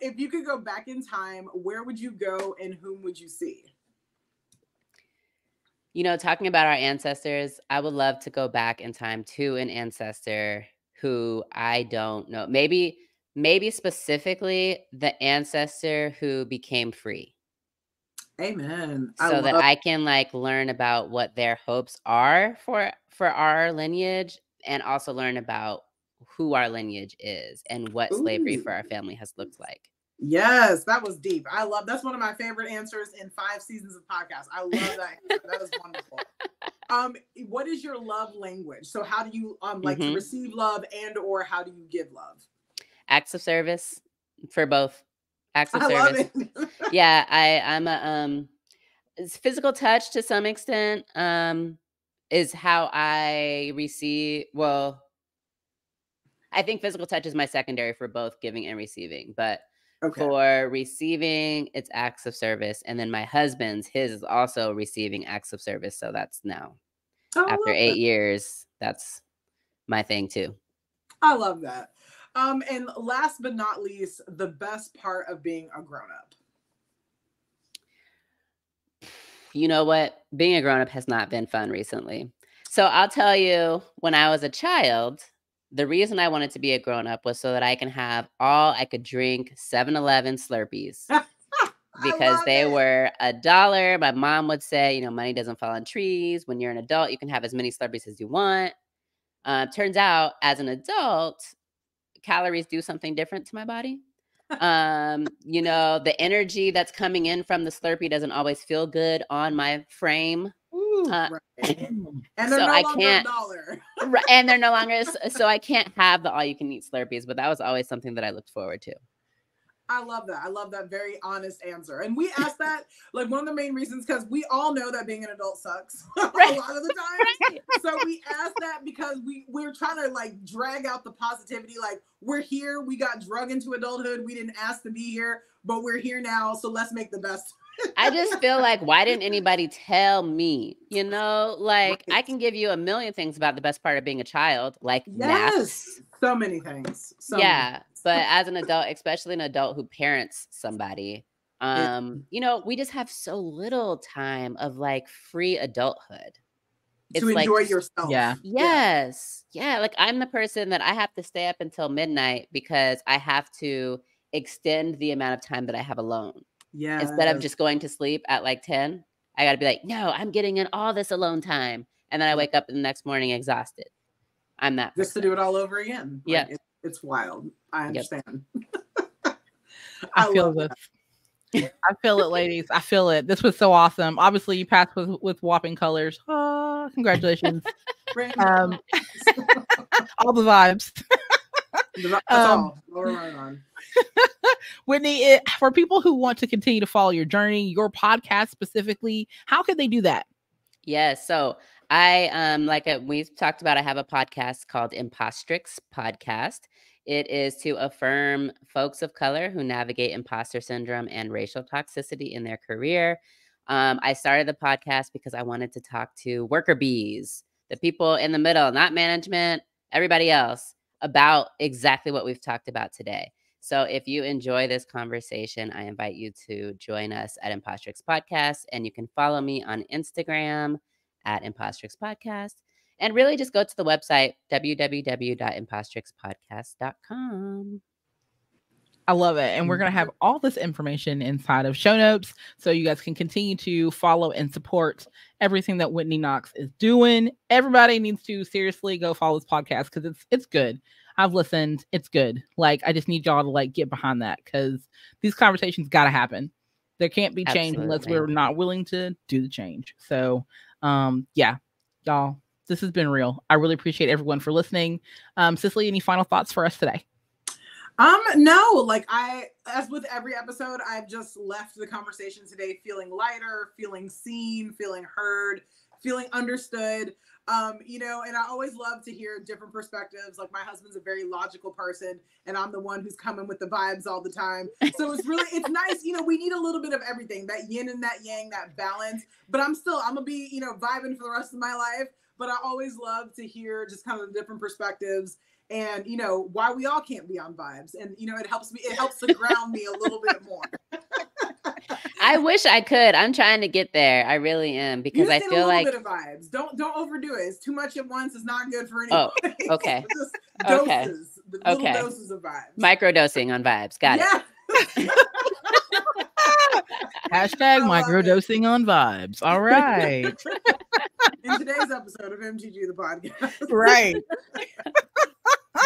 If you could go back in time, where would you go and whom would you see? You know, talking about our ancestors, I would love to go back in time to an ancestor who I don't know. Maybe specifically the ancestor who became free. Amen. So that I can like learn about what their hopes are for our lineage, and also learn about who our lineage is and what slavery for our family has looked like. Yes, that was deep. I love that's one of my favorite answers in 5 seasons of podcasts. I love that answer. That is wonderful. What is your love language? So how do you like to receive love, and or how do you give love? Acts of service, for both. Acts of service. Love it. Yeah, I'm a physical touch to some extent is how I receive. Well, I think physical touch is my secondary for both giving and receiving, but okay. For receiving, it's acts of service. And then my husband's, his is also receiving acts of service. So that's now. Oh, after 8 years, that's my thing too. I love that. And last but not least, the best part of being a grown-up. You know what? Being a grown-up has not been fun recently. So I'll tell you, when I was a child, The reason I wanted to be a grown-up was so that I can have all I could drink 7-Eleven Slurpees because they were $1. My mom would say, you know, money doesn't fall on trees. When you're an adult, you can have as many Slurpees as you want. Turns out, as an adult, calories do something different to my body. You know, the energy that's coming in from the Slurpee doesn't always feel good on my frame. Right. And they're so no longer a dollar. And they're no longer, so I can't have the all-you-can-eat Slurpees, but that was always something that I looked forward to. I love that. I love that very honest answer. And we asked that, like, one of the main reasons, because we all know that being an adult sucks a lot of the time. So we asked that because we're trying to, like, drag out the positivity. Like, we're here. We got drug into adulthood. We didn't ask to be here, but we're here now. So let's make the best. I just feel like, why didn't anybody tell me, you know, like, I can give you a million things about the best part of being a child, like, yes, so many things. So many. But as an adult, especially an adult who parents somebody, you know, we just have so little time of, like, free adulthood. It's to enjoy yourself. Yeah. Yes. Yeah. Like, I'm the person that I have to stay up until midnight because I have to extend the amount of time that I have alone. Yeah. Instead of just going to sleep at like 10, I got to be like, no, I'm getting in all this alone time. And then I wake up the next morning exhausted. I'm that person. Just to do it all over again. Yeah. Like, it's wild. I understand. Yep. I feel this. I feel it, ladies. I feel it. This was so awesome. Obviously, you passed with whopping colors. Oh, congratulations. All the vibes. That's all. We're right on. Whitney, for people who want to continue to follow your journey, your podcast specifically, how could they do that? Yes. So I, like we've talked about, I have a podcast called Impostrix Podcast. It is to affirm folks of color who navigate imposter syndrome and racial toxicity in their career. I started the podcast because I wanted to talk to worker bees, the people in the middle, not management, everybody else, about exactly what we've talked about today. So if you enjoy this conversation, I invite you to join us at Impostrix Podcast, and you can follow me on Instagram at Impostrix Podcast, and really just go to the website, www.impostrixpodcast.com. I love it. And we're going to have all this information inside of show notes, so you guys can continue to follow and support everything that Whitney Knox is doing. Everybody needs to seriously go follow this podcast because it's good. I've listened. It's good. Like, I just need y'all to, like, get behind that because these conversations got to happen. There can't be change unless we're not willing to do the change. So, yeah, y'all, this has been real. I really appreciate everyone for listening. Cicely, any final thoughts for us today? No, like, as with every episode, I've just left the conversation today feeling lighter, feeling seen, feeling heard, feeling understood. You know, and I always love to hear different perspectives. Like, my husband's a very logical person, and I'm the one who's coming with the vibes all the time. So it's really, it's nice. You know, we need a little bit of everything, that yin and that yang, that balance, but I'm gonna be, you know, vibing for the rest of my life, but I always love to hear just kind of the different perspectives. And, you know, why we all can't be on vibes. And, you know, it helps to ground me a little bit more. I wish I could. I'm trying to get there. I really am, because I feel like a little bit of vibes. Don't overdo it. It's too much at once. It's not good for anyone. Oh, okay. Just doses, okay. Little doses of vibes. Microdosing on vibes. Got it. Hashtag microdosing on vibes. All right. In today's episode of MTG the podcast. Right.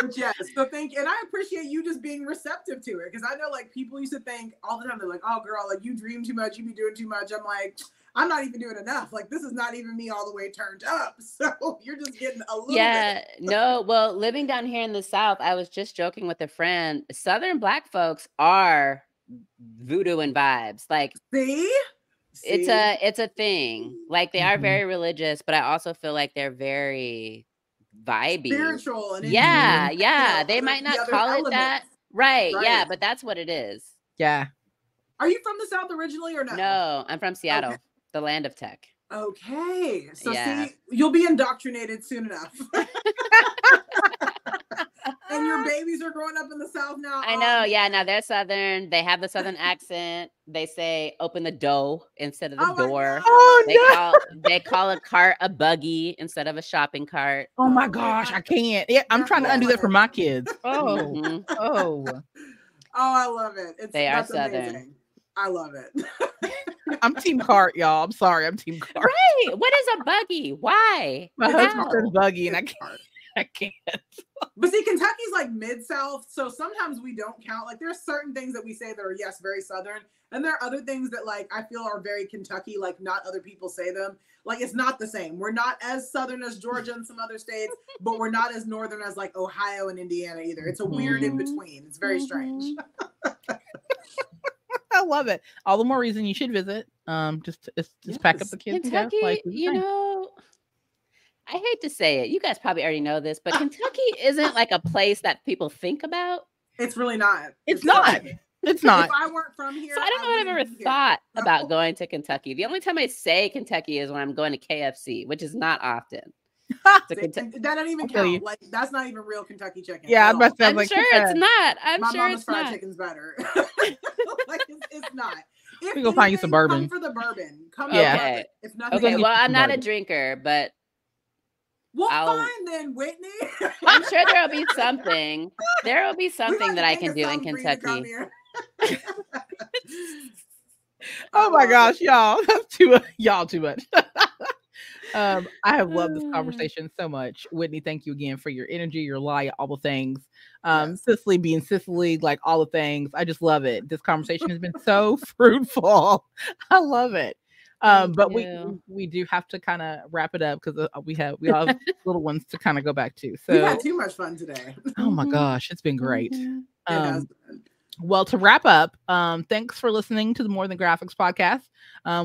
But yeah, so thank you. And I appreciate you just being receptive to it, because I know, like, people used to think all the time, they're like, oh, girl, like, you dream too much, you be doing too much. I'm like, I'm not even doing enough. Like, this is not even me all the way turned up. So you're just getting a little bit. Yeah, no. Well, living down here in the South, I was just joking with a friend. Southern Black folks are voodoo and vibes. Like, see? It's a thing. Like, they are very religious, but I also feel like they're very vibey, spiritual, and yeah. They might not call it that, right? Yeah, but that's what it is. Yeah. Are you from the South originally, or no? No, I'm from Seattle, the land of tech. Okay, so see, you'll be indoctrinated soon enough. And your babies are growing up in the South now. I know. Yeah. Now they're Southern. They have the Southern accent. They say open the door instead of the door. They call a cart a buggy instead of a shopping cart. Oh my gosh, I can't. Yeah, I'm trying to undo that for my kids. Oh, I love it. That's Southern. Amazing. I love it. I'm team cart, y'all. I'm sorry, I'm team cart. Right? What is a buggy? Why? My husband says buggy, and I can't. I can't. But see, Kentucky's like mid-South, so sometimes we don't count. Like, there's certain things that we say that are, yes, very Southern, and there are other things that, like, I feel are very Kentucky, like, not other people say them. Like, it's not the same. We're not as Southern as Georgia and some other states, but we're not as Northern as, like, Ohio and Indiana either. It's a weird in-between. It's very strange. I love it. All the more reason you should visit. Just pack up the kids. Kentucky, like, you know... I hate to say it. You guys probably already know this, but Kentucky isn't like a place that people think about. It's really not. It's not. It's not. If I weren't from here. So I don't know what I've ever thought about going to Kentucky. The only time I say Kentucky is when I'm going to KFC, which is not often. That doesn't even count. Like, that's not even real Kentucky chicken. Yeah, I'm like, sure it's not. I'm sure it's not. My mama's fried chicken's better. Like, it's not. If we go find you some bourbon. Come for the bourbon. Come for it. It's nothing. Okay, well, I'm not a drinker, but. Well, fine then, Whitney. I'm sure there'll be something. There'll be something that I can do in Kentucky. Oh my gosh, y'all. That's too y'all too much. I have loved this conversation so much. Whitney, thank you again for your energy, your light, all the things. Cicely being Cicely, like all the things. I just love it. This conversation has been so fruitful. I love it. But we do have to kind of wrap it up because we all have little ones to kind of go back to. So we had too much fun today. Oh my gosh, it's been great. Well, to wrap up, thanks for listening to the More Than Graphics podcast.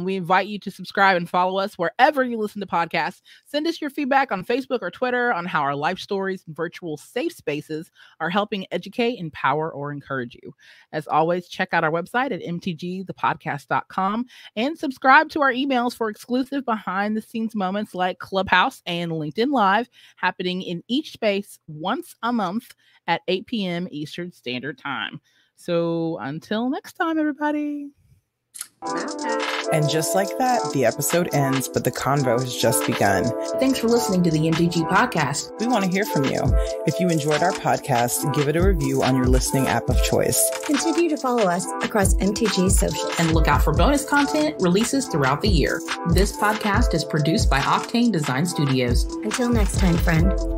We invite you to subscribe and follow us wherever you listen to podcasts. Send us your feedback on Facebook or Twitter on how our life stories and virtual safe spaces are helping educate, empower, or encourage you. As always, check out our website at mtgthepodcast.com and subscribe to our emails for exclusive behind-the-scenes moments like Clubhouse and LinkedIn Live happening in each space once a month at 8 p.m. Eastern Standard Time. So until next time, everybody. And just like that, the episode ends, but the convo has just begun. Thanks for listening to the MTG podcast. We want to hear from you. If you enjoyed our podcast, give it a review on your listening app of choice. Continue to follow us across MTG social and look out for bonus content releases throughout the year. This podcast is produced by Octane Design Studios. Until next time, friend.